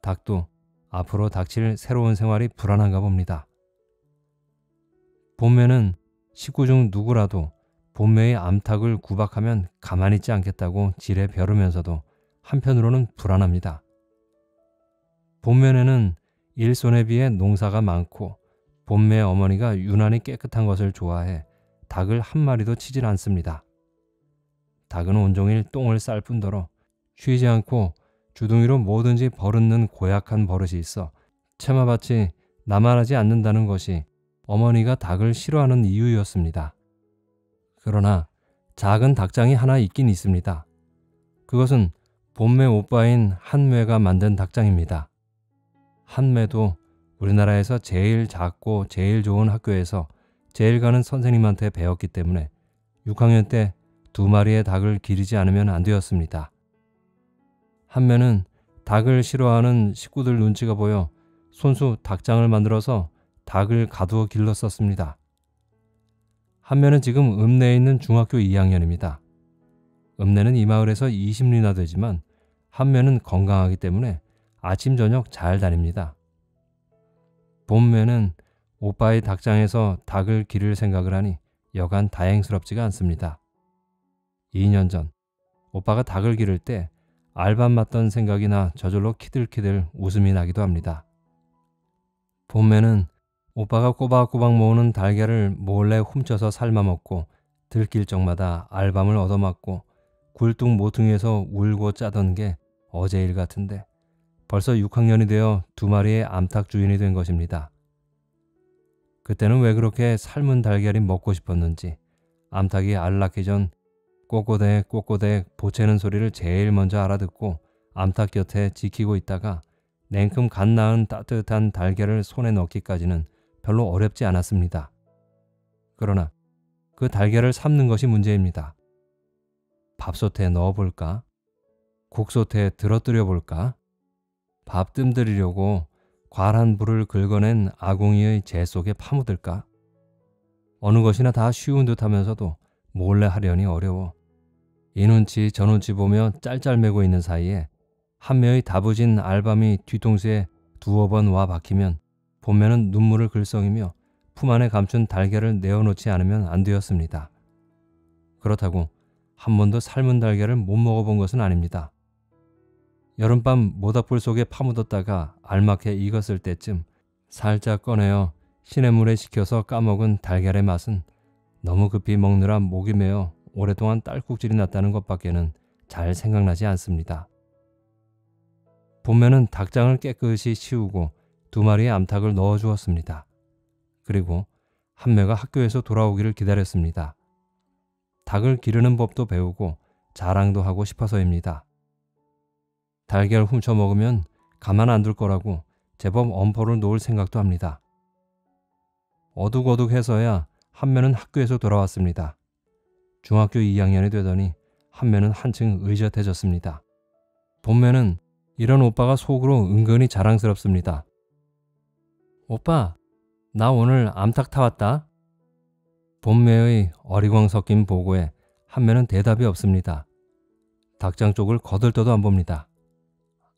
닭도 앞으로 닥칠 새로운 생활이 불안한가 봅니다. 봄매는 식구 중 누구라도 봄매의 암탉을 구박하면 가만히 있지 않겠다고 지레 벼르면서도 한편으로는 불안합니다. 봄매는 일손에 비해 농사가 많고 봄매 어머니가 유난히 깨끗한 것을 좋아해 닭을 한 마리도 치질 않습니다. 닭은 온종일 똥을 쌀 뿐더러 쉬지 않고 주둥이로 뭐든지 버릇는 고약한 버릇이 있어 채마밭이 나만하지 않는다는 것이 어머니가 닭을 싫어하는 이유였습니다. 그러나 작은 닭장이 하나 있긴 있습니다. 그것은 봄매 오빠인 한매가 만든 닭장입니다. 한매도 우리나라에서 제일 작고 제일 좋은 학교에서 제일 가는 선생님한테 배웠기 때문에 육 학년 때 두 마리의 닭을 기르지 않으면 안 되었습니다. 한매는 닭을 싫어하는 식구들 눈치가 보여 손수 닭장을 만들어서 닭을 가두어 길렀었습니다. 한매는 지금 읍내에 있는 중학교 이 학년입니다. 읍내는 이 마을에서 이십 리나 되지만 한매는 건강하기 때문에 아침 저녁 잘 다닙니다. 봄매는 오빠의 닭장에서 닭을 기를 생각을 하니 여간 다행스럽지가 않습니다. 이 년 전 오빠가 닭을 기를 때 알밤 맞던 생각이 나 저절로 키들키들 웃음이 나기도 합니다. 봄매는 오빠가 꼬박꼬박 모으는 달걀을 몰래 훔쳐서 삶아먹고 들길 적마다 알밤을 얻어맞고 굴뚝 모퉁이에서 울고 짜던 게 어제 일 같은데 벌써 육 학년이 되어 두 마리의 암탉 주인이 된 것입니다. 그때는 왜 그렇게 삶은 달걀이 먹고 싶었는지 암탉이 알 낳기 전 꼬꼬댁 꼬꼬댁 보채는 소리를 제일 먼저 알아듣고 암탉 곁에 지키고 있다가 냉큼 갓 낳은 따뜻한 달걀을 손에 넣기까지는 별로 어렵지 않았습니다. 그러나 그 달걀을 삶는 것이 문제입니다. 밥솥에 넣어볼까? 국솥에 들어뜨려볼까? 밥 뜸들이려고 과한 불을 긁어낸 아궁이의 재 속에 파묻을까? 어느 것이나 다 쉬운 듯 하면서도 몰래 하려니 어려워. 이 눈치 저 눈치 보며 짤짤매고 있는 사이에 한매의 다부진 알밤이 뒤통수에 두어 번 와 박히면 봄매는 눈물을 글썽이며 품 안에 감춘 달걀을 내어놓지 않으면 안 되었습니다. 그렇다고 한 번도 삶은 달걀을 못 먹어본 것은 아닙니다. 여름밤 모닥불 속에 파묻었다가 알맞게 익었을 때쯤 살짝 꺼내어 시냇물에 식혀서 까먹은 달걀의 맛은 너무 급히 먹느라 목이 메어 오랫동안 딸꾹질이 났다는 것밖에는 잘 생각나지 않습니다. 봄매는 닭장을 깨끗이 치우고 두 마리의 암탉을 넣어주었습니다. 그리고 한매가 학교에서 돌아오기를 기다렸습니다. 닭을 기르는 법도 배우고 자랑도 하고 싶어서입니다. 달걀 훔쳐 먹으면 가만 안 둘 거라고 제법 엄포를 놓을 생각도 합니다. 어둑어둑해서야 한매는 학교에서 돌아왔습니다. 중학교 이 학년이 되더니 한매는 한층 의젓해졌습니다. 봄매는 이런 오빠가 속으로 은근히 자랑스럽습니다. 오빠, 나 오늘 암탉 타왔다. 봄매의 어리광 섞인 보고에 한매는 대답이 없습니다. 닭장 쪽을 거들떠도 안 봅니다.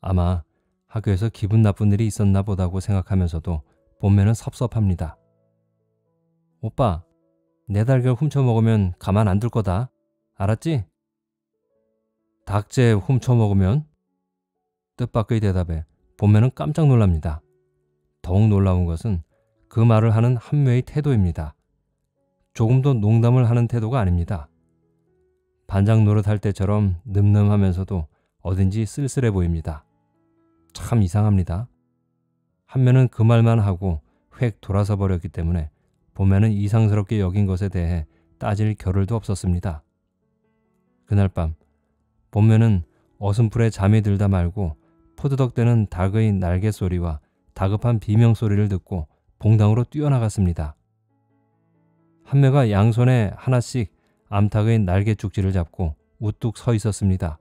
아마 학교에서 기분 나쁜 일이 있었나 보다고 생각하면서도 봄매는 섭섭합니다. 오빠, 내 달걀 훔쳐 먹으면 가만 안 둘 거다. 알았지? 닭재 훔쳐 먹으면? 뜻밖의 대답에 봄매는 깜짝 놀랍니다. 더욱 놀라운 것은 그 말을 하는 한매의 태도입니다. 조금도 농담을 하는 태도가 아닙니다. 반장 노릇할 때처럼 늠름하면서도 어딘지 쓸쓸해 보입니다. 참 이상합니다. 한매는 그 말만 하고 획 돌아서 버렸기 때문에 봄매는 이상스럽게 여긴 것에 대해 따질 겨를도 없었습니다. 그날 밤 봄매는 어슴풀에 잠이 들다 말고 포드덕대는 닭의 날갯소리와 다급한 비명소리를 듣고 봉당으로 뛰어나갔습니다. 한매가 양손에 하나씩 암탉의 날갯죽지를 잡고 우뚝 서 있었습니다.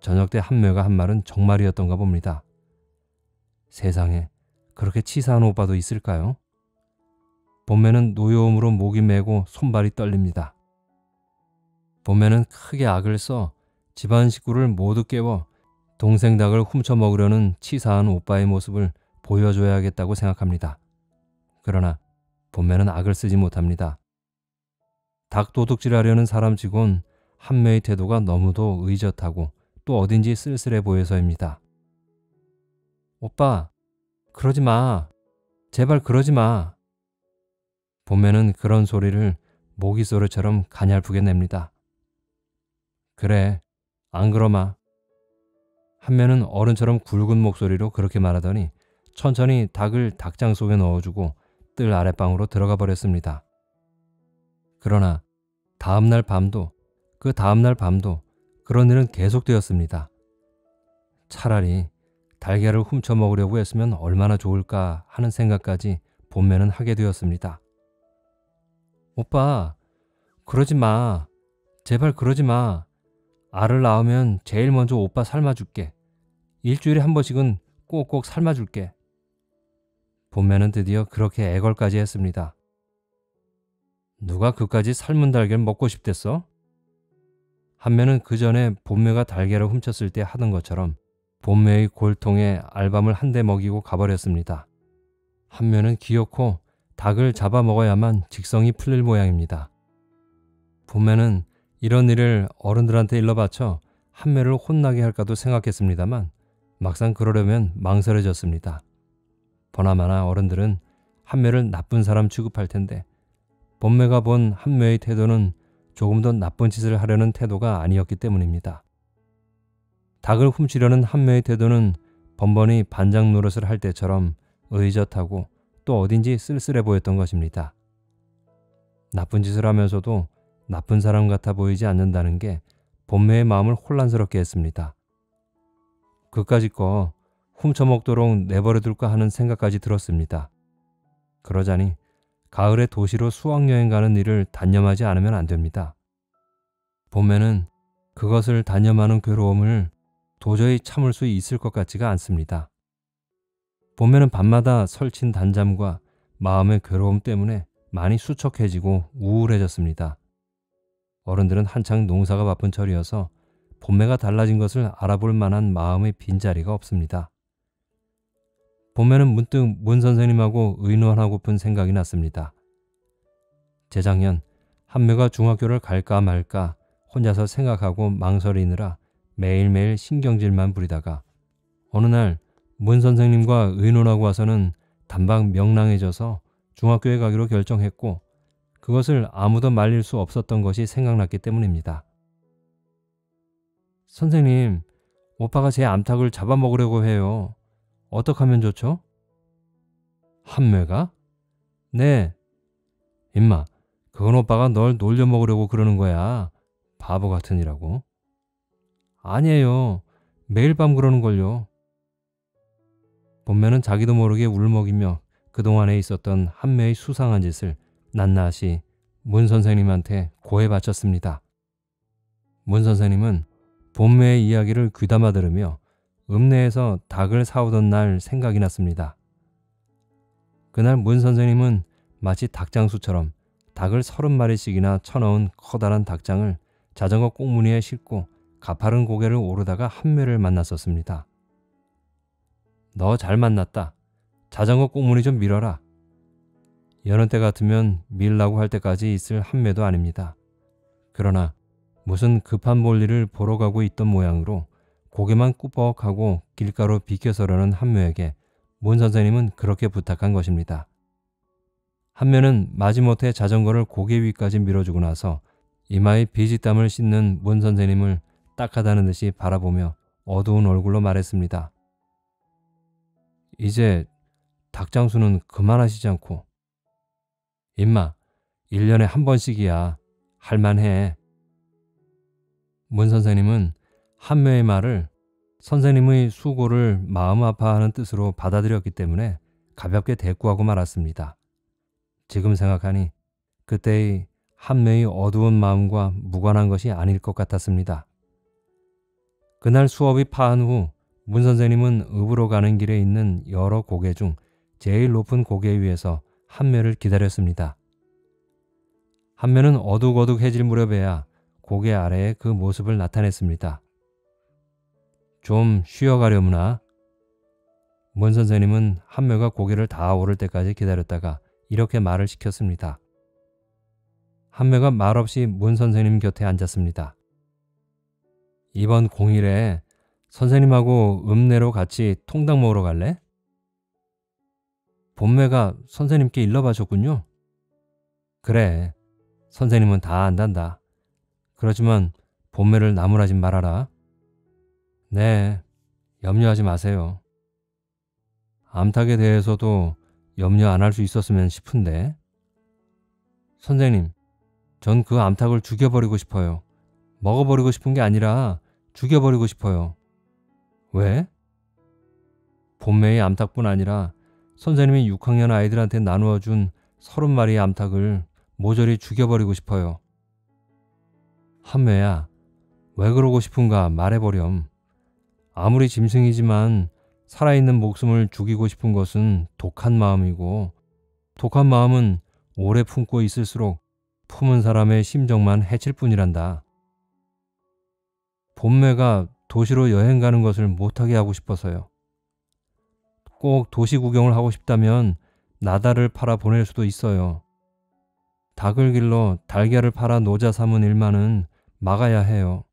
저녁 때 한매가 한 말은 정말이었던가 봅니다. 세상에 그렇게 치사한 오빠도 있을까요? 봄매는 노여움으로 목이 메고 손발이 떨립니다. 봄매는 크게 악을 써 집안 식구를 모두 깨워 동생 닭을 훔쳐 먹으려는 치사한 오빠의 모습을 보여줘야겠다고 생각합니다. 그러나 봄매는 악을 쓰지 못합니다. 닭 도둑질하려는 사람치곤 한매의 태도가 너무도 의젓하고 또 어딘지 쓸쓸해 보여서입니다. 오빠, 그러지 마. 제발 그러지 마. 봄매는 그런 소리를 모기소리처럼 가냘프게 냅니다. 그래, 안 그러마. 한매는 어른처럼 굵은 목소리로 그렇게 말하더니 천천히 닭을 닭장 속에 넣어주고 뜰 아랫방으로 들어가 버렸습니다. 그러나 다음날 밤도 그 다음날 밤도 그런 일은 계속되었습니다. 차라리 달걀을 훔쳐 먹으려고 했으면 얼마나 좋을까 하는 생각까지 본면은 하게 되었습니다. 오빠, 그러지 마. 제발 그러지 마. 알을 낳으면 제일 먼저 오빠 삶아줄게. 일주일에 한 번씩은 꼭꼭 삶아줄게. 본면은 드디어 그렇게 애걸까지 했습니다. 누가 그까지 삶은 달걀 먹고 싶댔어? 한면은 그 전에 본매가 달걀을 훔쳤을 때 하던 것처럼 본매의 골통에 알밤을 한 대 먹이고 가버렸습니다. 한면은 기어코 닭을 잡아먹어야만 직성이 풀릴 모양입니다. 본매는 이런 일을 어른들한테 일러바쳐 한매를 혼나게 할까도 생각했습니다만 막상 그러려면 망설여졌습니다. 버나마나 어른들은 한매를 나쁜 사람 취급할 텐데 본매가 본 한매의 태도는 조금 더 나쁜 짓을 하려는 태도가 아니었기 때문입니다. 닭을 훔치려는 한매의 태도는 번번이 반장 노릇을 할 때처럼 의젓하고 또 어딘지 쓸쓸해 보였던 것입니다. 나쁜 짓을 하면서도 나쁜 사람 같아 보이지 않는다는 게 본매의 마음을 혼란스럽게 했습니다. 그까짓 거 훔쳐먹도록 내버려둘까 하는 생각까지 들었습니다. 그러자니 가을에 도시로 수학여행 가는 일을 단념하지 않으면 안 됩니다. 봄에는 그것을 단념하는 괴로움을 도저히 참을 수 있을 것 같지가 않습니다. 봄에는 밤마다 설친 단잠과 마음의 괴로움 때문에 많이 수척해지고 우울해졌습니다. 어른들은 한창 농사가 바쁜 철이어서 봄매가 달라진 것을 알아볼 만한 마음의 빈자리가 없습니다. 봄에는 문득 문 선생님하고 의논하고픈 생각이 났습니다. 재작년 한매가 중학교를 갈까 말까 혼자서 생각하고 망설이느라 매일매일 신경질만 부리다가 어느 날 문 선생님과 의논하고 와서는 단박 명랑해져서 중학교에 가기로 결정했고 그것을 아무도 말릴 수 없었던 것이 생각났기 때문입니다. 선생님, 오빠가 제 암탉을 잡아먹으려고 해요. 어떻게 하면 좋죠? 한매가? 네. 임마, 그건 오빠가 널 놀려먹으려고 그러는 거야. 바보 같은 이라고. 아니에요. 매일 밤 그러는걸요. 본면은 자기도 모르게 울먹이며 그동안에 있었던 한매의 수상한 짓을 낱낱이 문 선생님한테 고해 바쳤습니다. 문 선생님은 본매의 이야기를 귀담아 들으며 읍내에서 닭을 사오던 날 생각이 났습니다. 그날 문 선생님은 마치 닭장수처럼 닭을 서른 마리씩이나 쳐넣은 커다란 닭장을 자전거 꽁무니에 싣고 가파른 고개를 오르다가 한매를 만났었습니다. 너 잘 만났다. 자전거 꽁무니 좀 밀어라. 여느 때 같으면 밀라고 할 때까지 있을 한매도 아닙니다. 그러나 무슨 급한 볼일을 보러 가고 있던 모양으로 고개만 꾸벅하고 길가로 비켜서려는 한매에게 문 선생님은 그렇게 부탁한 것입니다. 한매는 마지못해 자전거를 고개 위까지 밀어주고 나서 이마에 비지땀을 씻는 문 선생님을 딱하다는 듯이 바라보며 어두운 얼굴로 말했습니다. 이제 닭장수는 그만하시지 않고. 임마, 일 년에 한 번씩이야. 할만해. 문 선생님은 한매의 말을 선생님의 수고를 마음 아파하는 뜻으로 받아들였기 때문에 가볍게 대꾸하고 말았습니다. 지금 생각하니 그때의 한매의 어두운 마음과 무관한 것이 아닐 것 같았습니다. 그날 수업이 파한 후 문 선생님은 읍으로 가는 길에 있는 여러 고개 중 제일 높은 고개 위에서 한매를 기다렸습니다. 한매는 어둑어둑해질 무렵에야 고개 아래에 그 모습을 나타냈습니다. 좀 쉬어가려무나? 문 선생님은 한매가 고개를 다 오를 때까지 기다렸다가 이렇게 말을 시켰습니다. 한매가 말없이 문 선생님 곁에 앉았습니다. 이번 공일에 선생님하고 읍내로 같이 통닭 먹으러 갈래? 본매가 선생님께 일러봐줬군요. 그래, 선생님은 다 안단다. 그렇지만 본매를 나무라지 말아라. 네, 염려하지 마세요. 암탉에 대해서도 염려 안 할 수 있었으면 싶은데. 선생님, 전 그 암탉을 죽여버리고 싶어요. 먹어버리고 싶은 게 아니라 죽여버리고 싶어요. 왜? 본매의 암탉뿐 아니라 선생님이 육 학년 아이들한테 나누어준 서른 마리의 암탉을 모조리 죽여버리고 싶어요. 한매야, 왜 그러고 싶은가 말해버렴. 아무리 짐승이지만 살아있는 목숨을 죽이고 싶은 것은 독한 마음이고, 독한 마음은 오래 품고 있을수록 품은 사람의 심정만 해칠 뿐이란다. 본매가 도시로 여행 가는 것을 못하게 하고 싶어서요. 꼭 도시 구경을 하고 싶다면 나달을 팔아 보낼 수도 있어요. 닭을 길러 달걀을 팔아 노자 삼은 일만은 막아야 해요.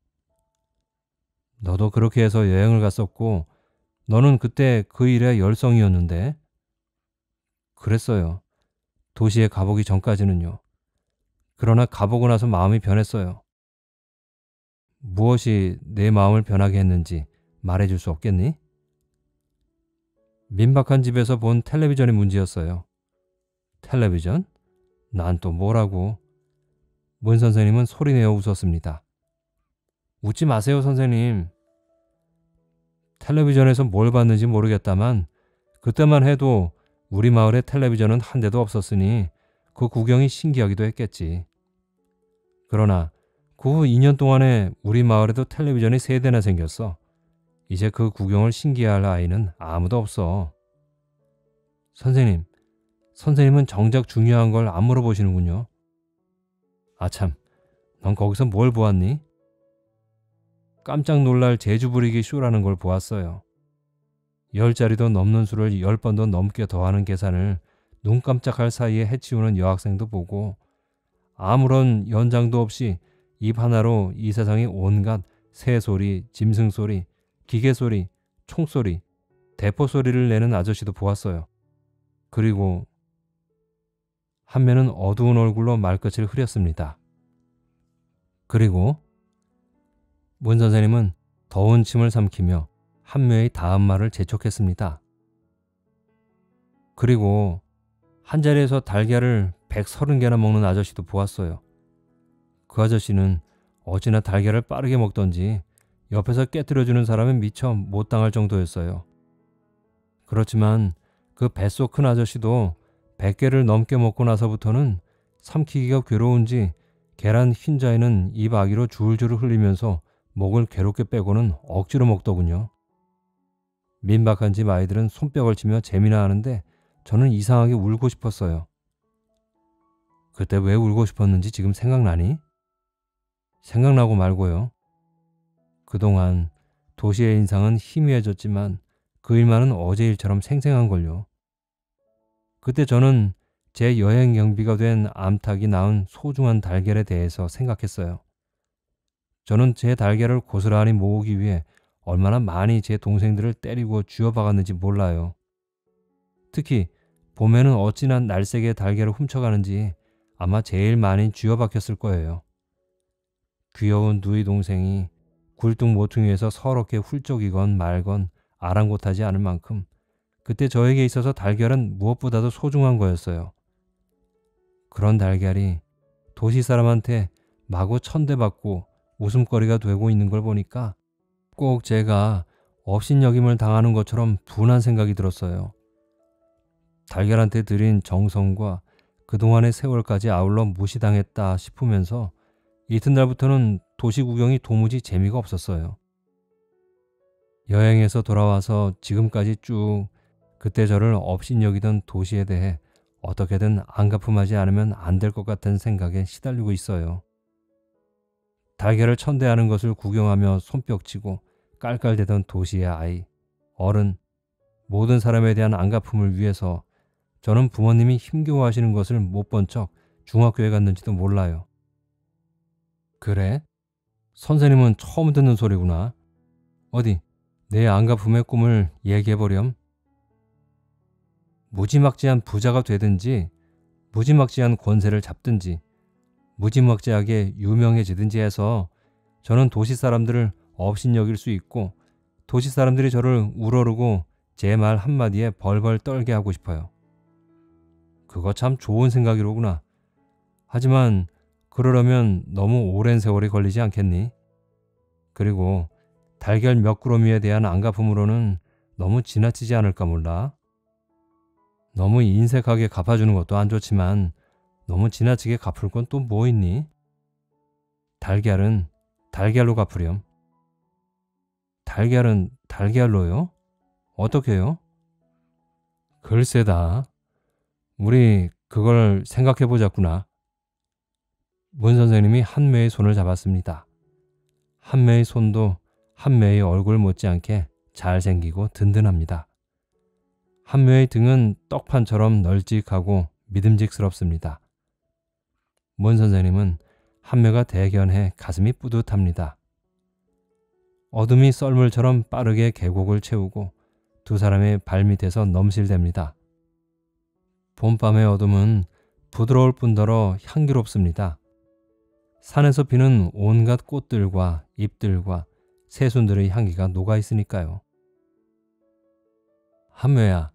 너도 그렇게 해서 여행을 갔었고, 너는 그때 그 일에 열성이었는데. 그랬어요. 도시에 가보기 전까지는요. 그러나 가보고 나서 마음이 변했어요. 무엇이 내 마음을 변하게 했는지 말해줄 수 없겠니? 민박한 집에서 본 텔레비전이 문제였어요. 텔레비전? 난 또 뭐라고? 문 선생님은 소리내어 웃었습니다. 웃지 마세요, 선생님. 텔레비전에서 뭘 봤는지 모르겠다만 그때만 해도 우리 마을에 텔레비전은 한 대도 없었으니 그 구경이 신기하기도 했겠지. 그러나 그 후 이 년 동안에 우리 마을에도 텔레비전이 세 대나 생겼어. 이제 그 구경을 신기해할 아이는 아무도 없어. 선생님, 선생님은 정작 중요한 걸 안 물어보시는군요. 아참, 넌 거기서 뭘 보았니? 깜짝 놀랄 제주부리기 쇼라는 걸 보았어요. 열 자리도 넘는 수를 열 번도 넘게 더하는 계산을 눈 깜짝할 사이에 해치우는 여학생도 보고, 아무런 연장도 없이 입 하나로 이 세상의 온갖 새소리, 짐승소리, 기계소리, 총소리, 대포소리를 내는 아저씨도 보았어요. 그리고 한매는 어두운 얼굴로 말끝을 흐렸습니다. 그리고 문 선생님은 더운 침을 삼키며 한매의 다음 말을 재촉했습니다. 그리고 한자리에서 달걀을 백삼십 개나 먹는 아저씨도 보았어요. 그 아저씨는 어찌나 달걀을 빠르게 먹던지 옆에서 깨뜨려주는 사람은 미처 못 당할 정도였어요. 그렇지만 그 뱃속 큰 아저씨도 백 개를 넘게 먹고 나서부터는 삼키기가 괴로운지 계란 흰자에는 입 아귀로 줄줄 흘리면서 목을 괴롭게 빼고는 억지로 먹더군요. 민박한 집 아이들은 손뼉을 치며 재미나 하는데 저는 이상하게 울고 싶었어요. 그때 왜 울고 싶었는지 지금 생각나니? 생각나고 말고요. 그동안 도시의 인상은 희미해졌지만 그 일만은 어제 일처럼 생생한걸요. 그때 저는 제 여행 경비가 된 암탉이 낳은 소중한 달걀에 대해서 생각했어요. 저는 제 달걀을 고스란히 모으기 위해 얼마나 많이 제 동생들을 때리고 쥐어박았는지 몰라요. 특히 봄에는 어찌나 날쌔게 달걀을 훔쳐가는지 아마 제일 많이 쥐어박혔을 거예요. 귀여운 누이 동생이 굴뚝 모퉁이에서 서럽게 훌쩍이건 말건 아랑곳하지 않을 만큼 그때 저에게 있어서 달걀은 무엇보다도 소중한 거였어요. 그런 달걀이 도시 사람한테 마구 천대받고 웃음거리가 되고 있는 걸 보니까 꼭 제가 업신여김을 당하는 것처럼 분한 생각이 들었어요. 달걀한테 들인 정성과 그동안의 세월까지 아울러 무시당했다 싶으면서 이튿날부터는 도시 구경이 도무지 재미가 없었어요. 여행에서 돌아와서 지금까지 쭉 그때 저를 업신여기던 도시에 대해 어떻게든 안가품하지 않으면 안 될 것 같은 생각에 시달리고 있어요. 달걀을 천대하는 것을 구경하며 손뼉치고 깔깔대던 도시의 아이, 어른, 모든 사람에 대한 안가품을 위해서 저는 부모님이 힘겨워하시는 것을 못 본 척 중학교에 갔는지도 몰라요. 그래? 선생님은 처음 듣는 소리구나. 어디 내 안가품의 꿈을 얘기해보렴. 무지막지한 부자가 되든지 무지막지한 권세를 잡든지 무지막지하게 유명해지든지 해서 저는 도시 사람들을 업신여길 수 있고 도시 사람들이 저를 우러르고 제 말 한마디에 벌벌 떨게 하고 싶어요. 그거 참 좋은 생각이로구나. 하지만 그러려면 너무 오랜 세월이 걸리지 않겠니? 그리고 달걀 몇 그루미에 대한 안가품으로는 너무 지나치지 않을까 몰라. 너무 인색하게 갚아주는 것도 안 좋지만 너무 지나치게 갚을 건 또 뭐 있니? 달걀은 달걀로 갚으렴. 달걀은 달걀로요? 어떻게요? 글쎄다. 우리 그걸 생각해보자꾸나. 문 선생님이 한매의 손을 잡았습니다. 한매의 손도 한매의 얼굴 못지않게 잘생기고 든든합니다. 한매의 등은 떡판처럼 널찍하고 믿음직스럽습니다. 문 선생님은 한매가 대견해 가슴이 뿌듯합니다. 어둠이 썰물처럼 빠르게 계곡을 채우고 두 사람의 발밑에서 넘실댑니다. 봄밤의 어둠은 부드러울 뿐더러 향기롭습니다. 산에서 피는 온갖 꽃들과 잎들과 새순들의 향기가 녹아 있으니까요. 한매야,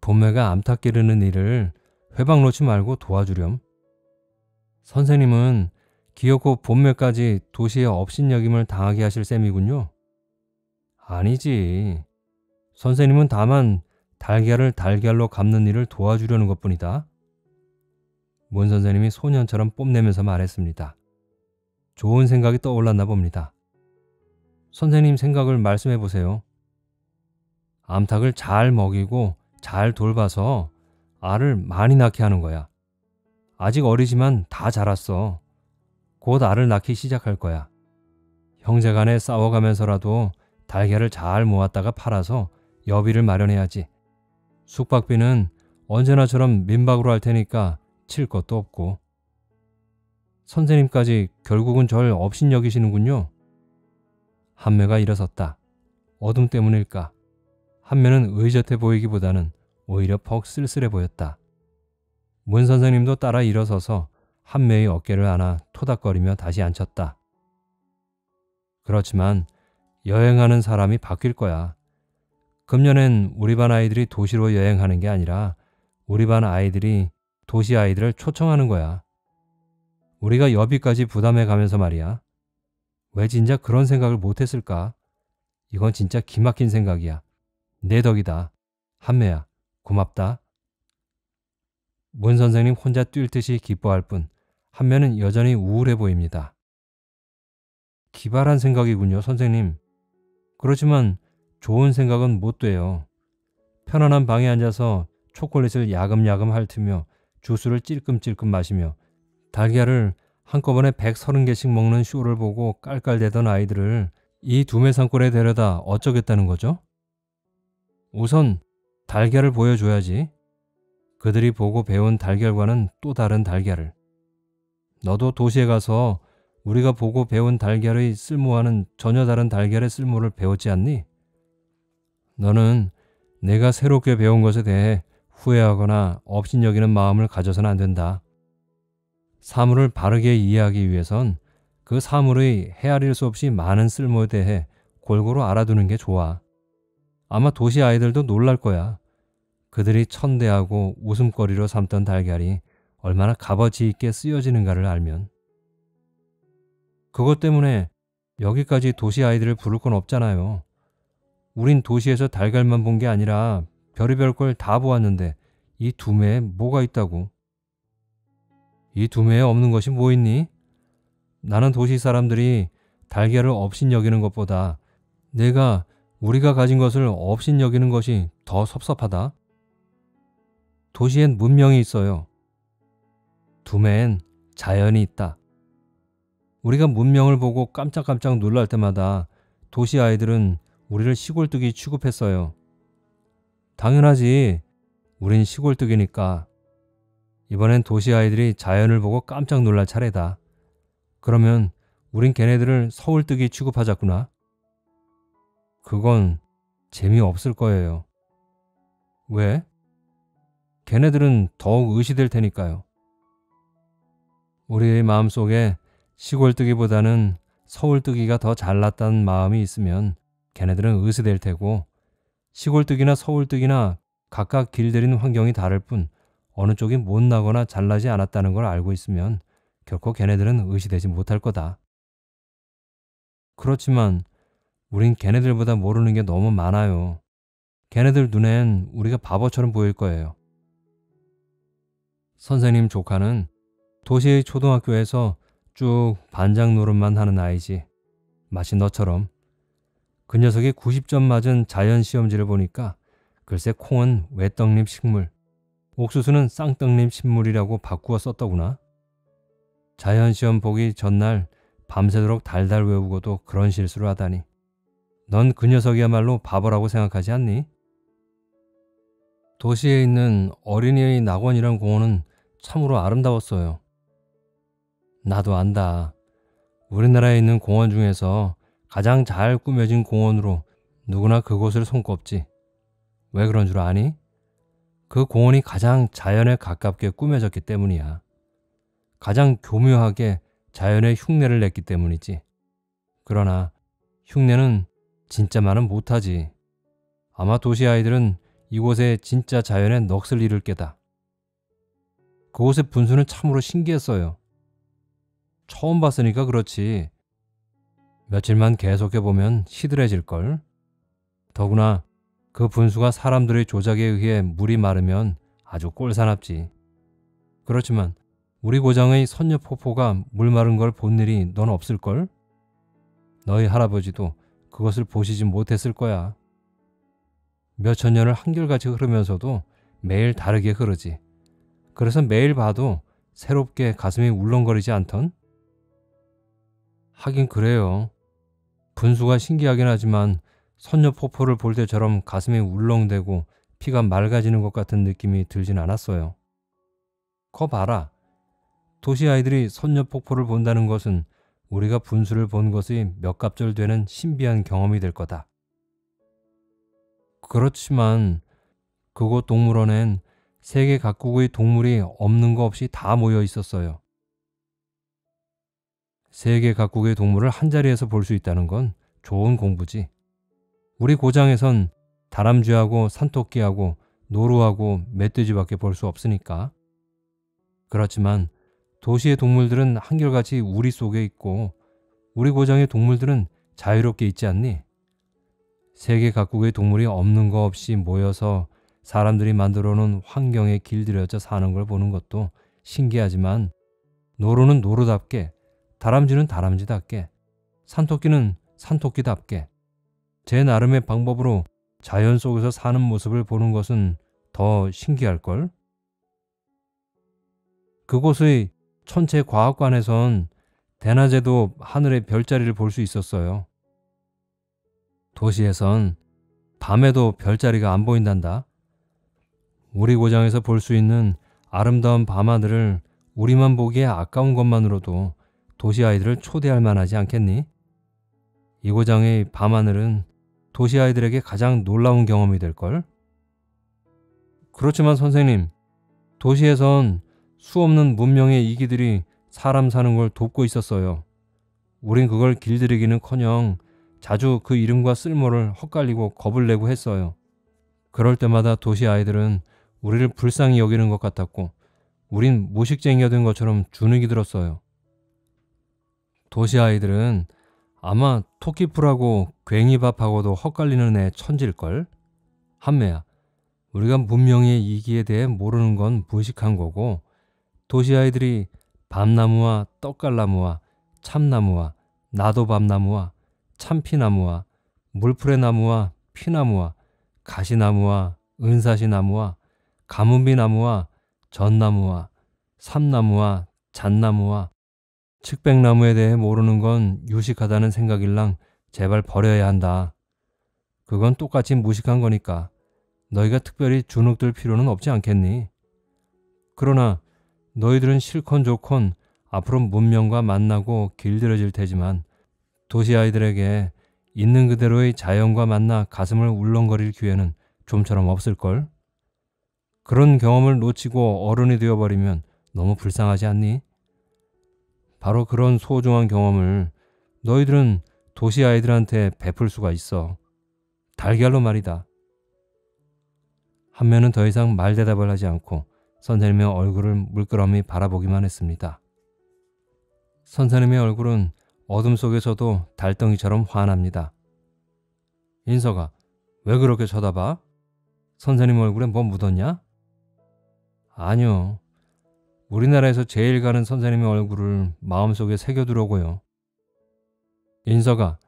봄매가 암탉 기르는 일을 회방 놓지 말고 도와주렴. 선생님은 기어코 봄매까지 도시의 업신여김을 당하게 하실 셈이군요. 아니지. 선생님은 다만 달걀을 달걀로 갚는 일을 도와주려는 것뿐이다. 문 선생님이 소년처럼 뽐내면서 말했습니다. 좋은 생각이 떠올랐나 봅니다. 선생님 생각을 말씀해 보세요. 암탉을 잘 먹이고 잘 돌봐서 알을 많이 낳게 하는 거야. 아직 어리지만 다 자랐어. 곧 알을 낳기 시작할 거야. 형제 간에 싸워가면서라도 달걀을 잘 모았다가 팔아서 여비를 마련해야지. 숙박비는 언제나처럼 민박으로 할 테니까 칠 것도 없고. 선생님까지 결국은 절 업신여기시는군요. 한매가 일어섰다. 어둠 때문일까? 한매는 의젓해 보이기보다는 오히려 퍽 쓸쓸해 보였다. 문 선생님도 따라 일어서서 한매의 어깨를 안아 토닥거리며 다시 앉혔다. 그렇지만 여행하는 사람이 바뀔 거야. 금년엔 우리 반 아이들이 도시로 여행하는 게 아니라 우리 반 아이들이 도시 아이들을 초청하는 거야. 우리가 여비까지 부담해 가면서 말이야. 왜 진짜 그런 생각을 못했을까? 이건 진짜 기막힌 생각이야. 내 덕이다. 한매야, 고맙다. 문 선생님 혼자 뛸 듯이 기뻐할 뿐 한매는 여전히 우울해 보입니다. 기발한 생각이군요, 선생님. 그렇지만 좋은 생각은 못 돼요. 편안한 방에 앉아서 초콜릿을 야금야금 핥으며 주스를 찔끔찔끔 마시며 달걀을 한꺼번에 백삼십 개씩 먹는 쇼를 보고 깔깔대던 아이들을 이 두메산골에 데려다 어쩌겠다는 거죠? 우선 달걀을 보여줘야지. 그들이 보고 배운 달걀과는 또 다른 달걀을. 너도 도시에 가서 우리가 보고 배운 달걀의 쓸모와는 전혀 다른 달걀의 쓸모를 배웠지 않니? 너는 내가 새롭게 배운 것에 대해 후회하거나 업신여기는 마음을 가져서는 안 된다. 사물을 바르게 이해하기 위해선 그 사물의 헤아릴 수 없이 많은 쓸모에 대해 골고루 알아두는 게 좋아. 아마 도시 아이들도 놀랄 거야. 그들이 천대하고 웃음거리로 삼던 달걀이 얼마나 값어치 있게 쓰여지는가를 알면. 그것 때문에 여기까지 도시 아이들을 부를 건 없잖아요. 우린 도시에서 달걀만 본 게 아니라 별의별 걸 다 보았는데 이 두매에 뭐가 있다고? 이 두매에 없는 것이 뭐 있니? 나는 도시 사람들이 달걀을 업신여기는 것보다 내가 우리가 가진 것을 업신여기는 것이 더 섭섭하다. 도시엔 문명이 있어요. 두매엔 자연이 있다. 우리가 문명을 보고 깜짝깜짝 놀랄 때마다 도시 아이들은 우리를 시골뜨기 취급했어요. 당연하지. 우린 시골뜨기니까. 이번엔 도시 아이들이 자연을 보고 깜짝 놀랄 차례다. 그러면 우린 걔네들을 서울뜨기 취급하자꾸나. 그건 재미없을 거예요. 왜? 걔네들은 더욱 의시될 테니까요. 우리의 마음속에 시골뜨기보다는 서울뜨기가 더 잘났다는 마음이 있으면 걔네들은 의시될 테고, 시골뜨기나 서울뜨기나 각각 길들인 환경이 다를 뿐 어느 쪽이 못나거나 잘나지 않았다는 걸 알고 있으면 결코 걔네들은 의시되지 못할 거다. 그렇지만 우린 걔네들보다 모르는 게 너무 많아요. 걔네들 눈엔 우리가 바보처럼 보일 거예요. 선생님 조카는 도시의 초등학교에서 쭉 반장 노릇만 하는 아이지. 마치 너처럼. 그 녀석이 구십 점 맞은 자연시험지를 보니까 글쎄 콩은 외떡잎 식물, 옥수수는 쌍떡잎 식물이라고 바꾸어 썼더구나. 자연시험 보기 전날 밤새도록 달달 외우고도 그런 실수를 하다니. 넌 그 녀석이야말로 바보라고 생각하지 않니? 도시에 있는 어린이의 낙원이란 공원은 참으로 아름다웠어요. 나도 안다. 우리나라에 있는 공원 중에서 가장 잘 꾸며진 공원으로 누구나 그곳을 손꼽지. 왜 그런 줄 아니? 그 공원이 가장 자연에 가깝게 꾸며졌기 때문이야. 가장 교묘하게 자연의 흉내를 냈기 때문이지. 그러나 흉내는 진짜 말은 못하지. 아마 도시 아이들은 이곳의 진짜 자연의 넋을 잃을 게다. 그곳의 분수는 참으로 신기했어요. 처음 봤으니까 그렇지. 며칠만 계속해보면 시들해질걸. 더구나 그 분수가 사람들의 조작에 의해 물이 마르면 아주 꼴사납지. 그렇지만 우리 고장의 선녀포포가 물 마른 걸 본 일이 넌 없을걸? 너희 할아버지도 그것을 보시지 못했을 거야. 몇천 년을 한결같이 흐르면서도 매일 다르게 흐르지. 그래서 매일 봐도 새롭게 가슴이 울렁거리지 않던? 하긴 그래요. 분수가 신기하긴 하지만 선녀포포를 볼 때처럼 가슴이 울렁대고 피가 맑아지는 것 같은 느낌이 들진 않았어요. 거 봐라. 도시 아이들이 선녀폭포를 본다는 것은 우리가 분수를 본 것이 몇 갑절 되는 신비한 경험이 될 거다. 그렇지만 그곳 동물원엔 세계 각국의 동물이 없는 거 없이 다 모여 있었어요. 세계 각국의 동물을 한자리에서 볼 수 있다는 건 좋은 공부지. 우리 고장에선 다람쥐하고 산토끼하고 노루하고 멧돼지밖에 볼 수 없으니까. 그렇지만 도시의 동물들은 한결같이 우리 속에 있고 우리 고장의 동물들은 자유롭게 있지 않니? 세계 각국의 동물이 없는 거 없이 모여서 사람들이 만들어 놓은 환경에 길들여져 사는 걸 보는 것도 신기하지만 노루는 노루답게, 다람쥐는 다람쥐답게, 산토끼는 산토끼답게 제 나름의 방법으로 자연 속에서 사는 모습을 보는 것은 더 신기할걸? 그곳의 천체과학관에선 대낮에도 하늘의 별자리를 볼 수 있었어요. 도시에선 밤에도 별자리가 안 보인단다. 우리 고장에서 볼 수 있는 아름다운 밤하늘을 우리만 보기에 아까운 것만으로도 도시 아이들을 초대할 만하지 않겠니? 이 고장의 밤하늘은 도시 아이들에게 가장 놀라운 경험이 될걸? 그렇지만 선생님, 도시에선 수없는 문명의 이기들이 사람 사는 걸 돕고 있었어요. 우린 그걸 길들이기는커녕 자주 그 이름과 쓸모를 헛갈리고 겁을 내고 했어요. 그럴 때마다 도시 아이들은 우리를 불쌍히 여기는 것 같았고 우린 무식쟁이가 된 것처럼 주눅이 들었어요. 도시 아이들은 아마 토끼풀하고 괭이밥하고도 헛갈리는 애 천질걸? 한매야, 우리가 문명의 이기에 대해 모르는 건 무식한 거고 도시 아이들이 밤나무와 떡갈나무와 참나무와 나도밤나무와 참피나무와 물풀의나무와 피나무와 가시나무와 은사시나무와 가문비나무와 전나무와 삼나무와 잣나무와 측백나무에 대해 모르는 건 유식하다는 생각일랑 제발 버려야 한다. 그건 똑같이 무식한 거니까 너희가 특별히 주눅들 필요는 없지 않겠니? 그러나 너희들은 실컷 좋건 앞으로 문명과 만나고 길들여질 테지만 도시 아이들에게 있는 그대로의 자연과 만나 가슴을 울렁거릴 기회는 좀처럼 없을걸? 그런 경험을 놓치고 어른이 되어버리면 너무 불쌍하지 않니? 바로 그런 소중한 경험을 너희들은 도시 아이들한테 베풀 수가 있어. 달걀로 말이다. 한면은 더 이상 말 대답을 하지 않고 선생님의 얼굴을 물끄러미 바라보기만 했습니다. 선생님의 얼굴은 어둠 속에서도 달덩이처럼 환합니다. 인서가, 왜 그렇게 쳐다봐? 선생님 얼굴에 뭐 묻었냐? 아니요. 우리나라에서 제일 가는 선생님의 얼굴을 마음속에 새겨두려고요. 인서가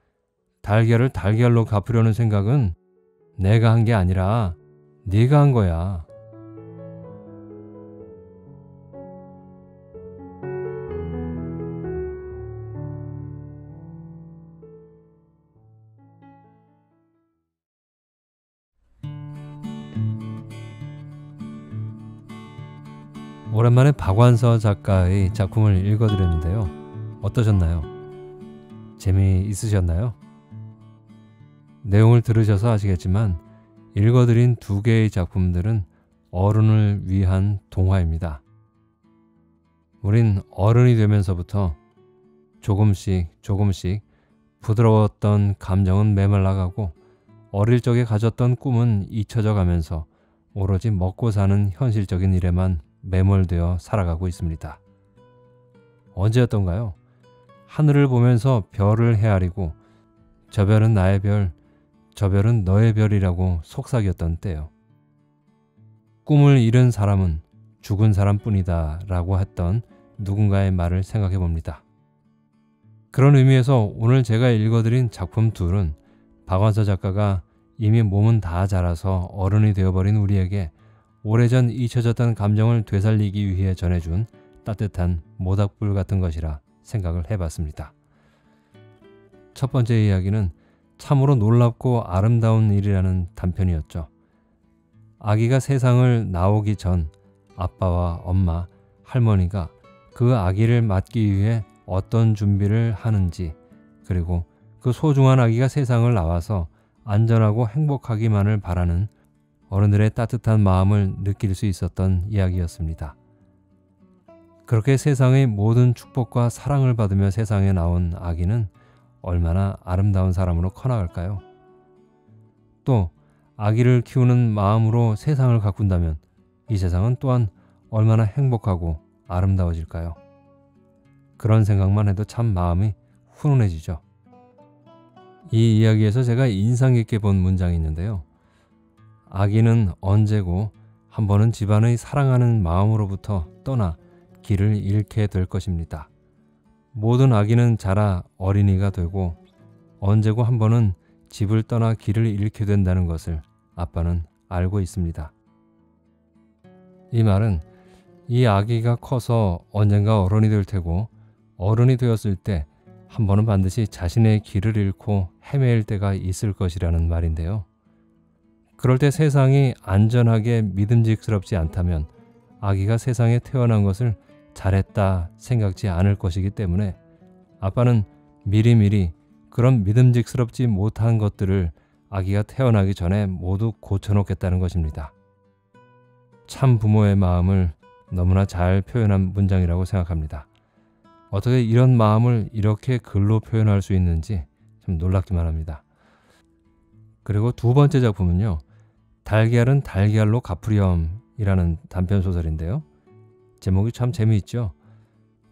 달걀을 달걀로 갚으려는 생각은 내가 한 게 아니라 네가 한 거야. 오랜만에 박완서 작가의 작품을 읽어드렸는데요. 어떠셨나요? 재미있으셨나요? 내용을 들으셔서 아시겠지만 읽어드린 두 개의 작품들은 어른을 위한 동화입니다. 우린 어른이 되면서부터 조금씩 조금씩 부드러웠던 감정은 메말라가고 어릴 적에 가졌던 꿈은 잊혀져 가면서 오로지 먹고 사는 현실적인 일에만 매몰되어 살아가고 있습니다. 언제였던가요? 하늘을 보면서 별을 헤아리고 저 별은 나의 별, 저 별은 너의 별이라고 속삭였던 때요. 꿈을 잃은 사람은 죽은 사람뿐이다 라고 했던 누군가의 말을 생각해 봅니다. 그런 의미에서 오늘 제가 읽어드린 작품 둘은 박완서 작가가 이미 몸은 다 자라서 어른이 되어버린 우리에게 오래전 잊혀졌던 감정을 되살리기 위해 전해준 따뜻한 모닥불 같은 것이라 생각을 해봤습니다. 첫 번째 이야기는 참으로 놀랍고 아름다운 일이라는 단편이었죠. 아기가 세상을 나오기 전 아빠와 엄마, 할머니가 그 아기를 맡기 위해 어떤 준비를 하는지, 그리고 그 소중한 아기가 세상을 나와서 안전하고 행복하기만을 바라는 어른들의 따뜻한 마음을 느낄 수 있었던 이야기였습니다. 그렇게 세상의 모든 축복과 사랑을 받으며 세상에 나온 아기는 얼마나 아름다운 사람으로 커나갈까요? 또 아기를 키우는 마음으로 세상을 가꾼다면 이 세상은 또한 얼마나 행복하고 아름다워질까요? 그런 생각만 해도 참 마음이 훈훈해지죠. 이 이야기에서 제가 인상 깊게 본 문장이 있는데요. 아기는 언제고 한 번은 집안의 사랑하는 마음으로부터 떠나 길을 잃게 될 것입니다. 모든 아기는 자라 어린이가 되고 언제고 한 번은 집을 떠나 길을 잃게 된다는 것을 아빠는 알고 있습니다. 이 말은 이 아기가 커서 언젠가 어른이 될 테고 어른이 되었을 때 한 번은 반드시 자신의 길을 잃고 헤매일 때가 있을 것이라는 말인데요. 그럴 때 세상이 안전하게 믿음직스럽지 않다면 아기가 세상에 태어난 것을 잘했다 생각지 않을 것이기 때문에 아빠는 미리미리 그런 믿음직스럽지 못한 것들을 아기가 태어나기 전에 모두 고쳐놓겠다는 것입니다. 참 부모의 마음을 너무나 잘 표현한 문장이라고 생각합니다. 어떻게 이런 마음을 이렇게 글로 표현할 수 있는지 참 놀랍기만 합니다. 그리고 두 번째 작품은요. 달걀은 달걀로 갚으렴 이라는 단편소설인데요. 제목이 참 재미있죠.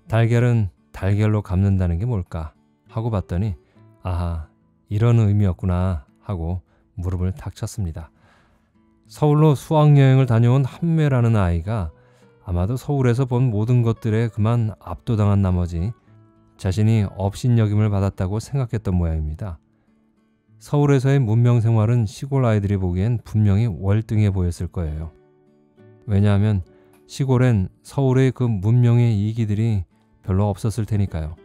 달걀은 달걀로 갚는다는 게 뭘까 하고 봤더니 아하, 이런 의미였구나 하고 무릎을 탁 쳤습니다. 서울로 수학여행을 다녀온 한매라는 아이가 아마도 서울에서 본 모든 것들에 그만 압도당한 나머지 자신이 업신여김을 받았다고 생각했던 모양입니다. 서울에서의 문명생활은 시골 아이들이 보기엔 분명히 월등해 보였을 거예요. 왜냐하면 시골엔 서울의 그 문명의 이기들이 별로 없었을 테니까요.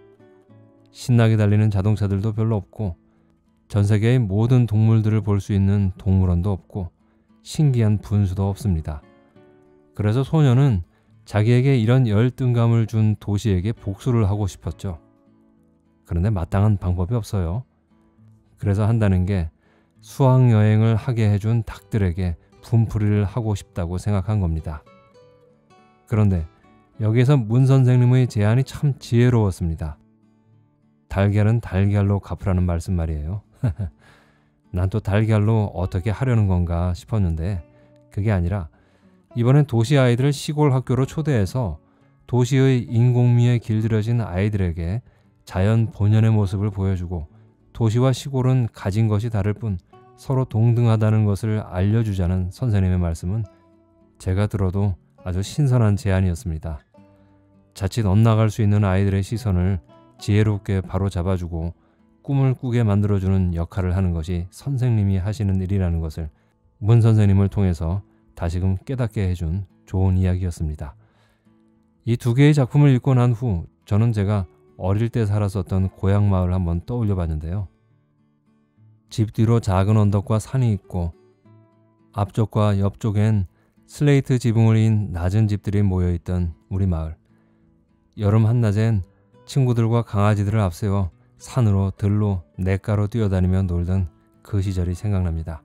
신나게 달리는 자동차들도 별로 없고 전 세계의 모든 동물들을 볼 수 있는 동물원도 없고 신기한 분수도 없습니다. 그래서 소녀는 자기에게 이런 열등감을 준 도시에게 복수를 하고 싶었죠. 그런데 마땅한 방법이 없어요. 그래서 한다는 게 수학여행을 하게 해준 닭들에게 분풀이를 하고 싶다고 생각한 겁니다. 그런데 여기에서 문 선생님의 제안이 참 지혜로웠습니다. 달걀은 달걀로 갚으라는 말씀 말이에요. 난 또 달걀로 어떻게 하려는 건가 싶었는데 그게 아니라 이번엔 도시 아이들을 시골 학교로 초대해서 도시의 인공미에 길들여진 아이들에게 자연 본연의 모습을 보여주고 도시와 시골은 가진 것이 다를 뿐 서로 동등하다는 것을 알려주자는 선생님의 말씀은 제가 들어도 아주 신선한 제안이었습니다. 자칫 엇나갈 수 있는 아이들의 시선을 지혜롭게 바로잡아주고 꿈을 꾸게 만들어주는 역할을 하는 것이 선생님이 하시는 일이라는 것을 문 선생님을 통해서 다시금 깨닫게 해준 좋은 이야기였습니다. 이 두 개의 작품을 읽고 난 후 저는 제가 어릴 때 살았었던 고향 마을 한번 떠올려 봤는데요. 집 뒤로 작은 언덕과 산이 있고 앞쪽과 옆쪽엔 슬레이트 지붕을 인 낮은 집들이 모여있던 우리 마을. 여름 한낮엔 친구들과 강아지들을 앞세워 산으로 들로 냇가로 뛰어다니며 놀던 그 시절이 생각납니다.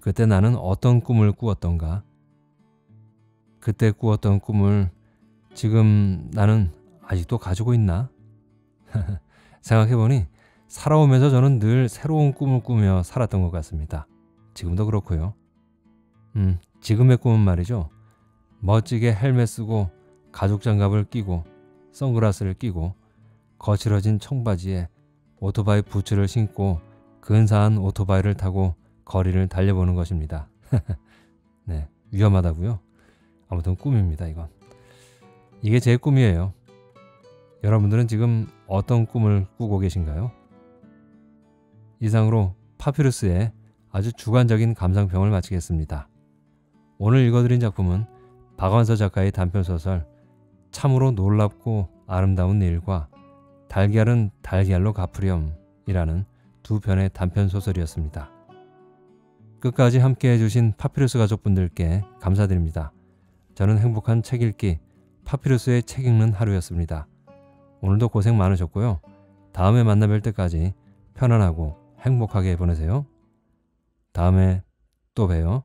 그때 나는 어떤 꿈을 꾸었던가? 그때 꾸었던 꿈을 지금 나는 아직도 가지고 있나? 생각해보니 살아오면서 저는 늘 새로운 꿈을 꾸며 살았던 것 같습니다. 지금도 그렇고요. 음, 지금의 꿈은 말이죠. 멋지게 헬멧 쓰고 가죽 장갑을 끼고 선글라스를 끼고 거칠어진 청바지에 오토바이 부츠를 신고 근사한 오토바이를 타고 거리를 달려보는 것입니다. 네, 위험하다고요? 아무튼 꿈입니다, 이건. 이게 제 꿈이에요. 여러분들은 지금 어떤 꿈을 꾸고 계신가요? 이상으로 파피루스의 아주 주관적인 감상평을 마치겠습니다. 오늘 읽어드린 작품은 박완서 작가의 단편소설 참으로 놀랍고 아름다운 일과 달걀은 달걀로 갚으렴 이라는 두 편의 단편소설이었습니다. 끝까지 함께 해주신 파피루스 가족분들께 감사드립니다. 저는 행복한 책 읽기 파피루스의 책 읽는 하루였습니다. 오늘도 고생 많으셨고요. 다음에 만나 뵐 때까지 편안하고 행복하게 보내세요. 다음에 또 봬요.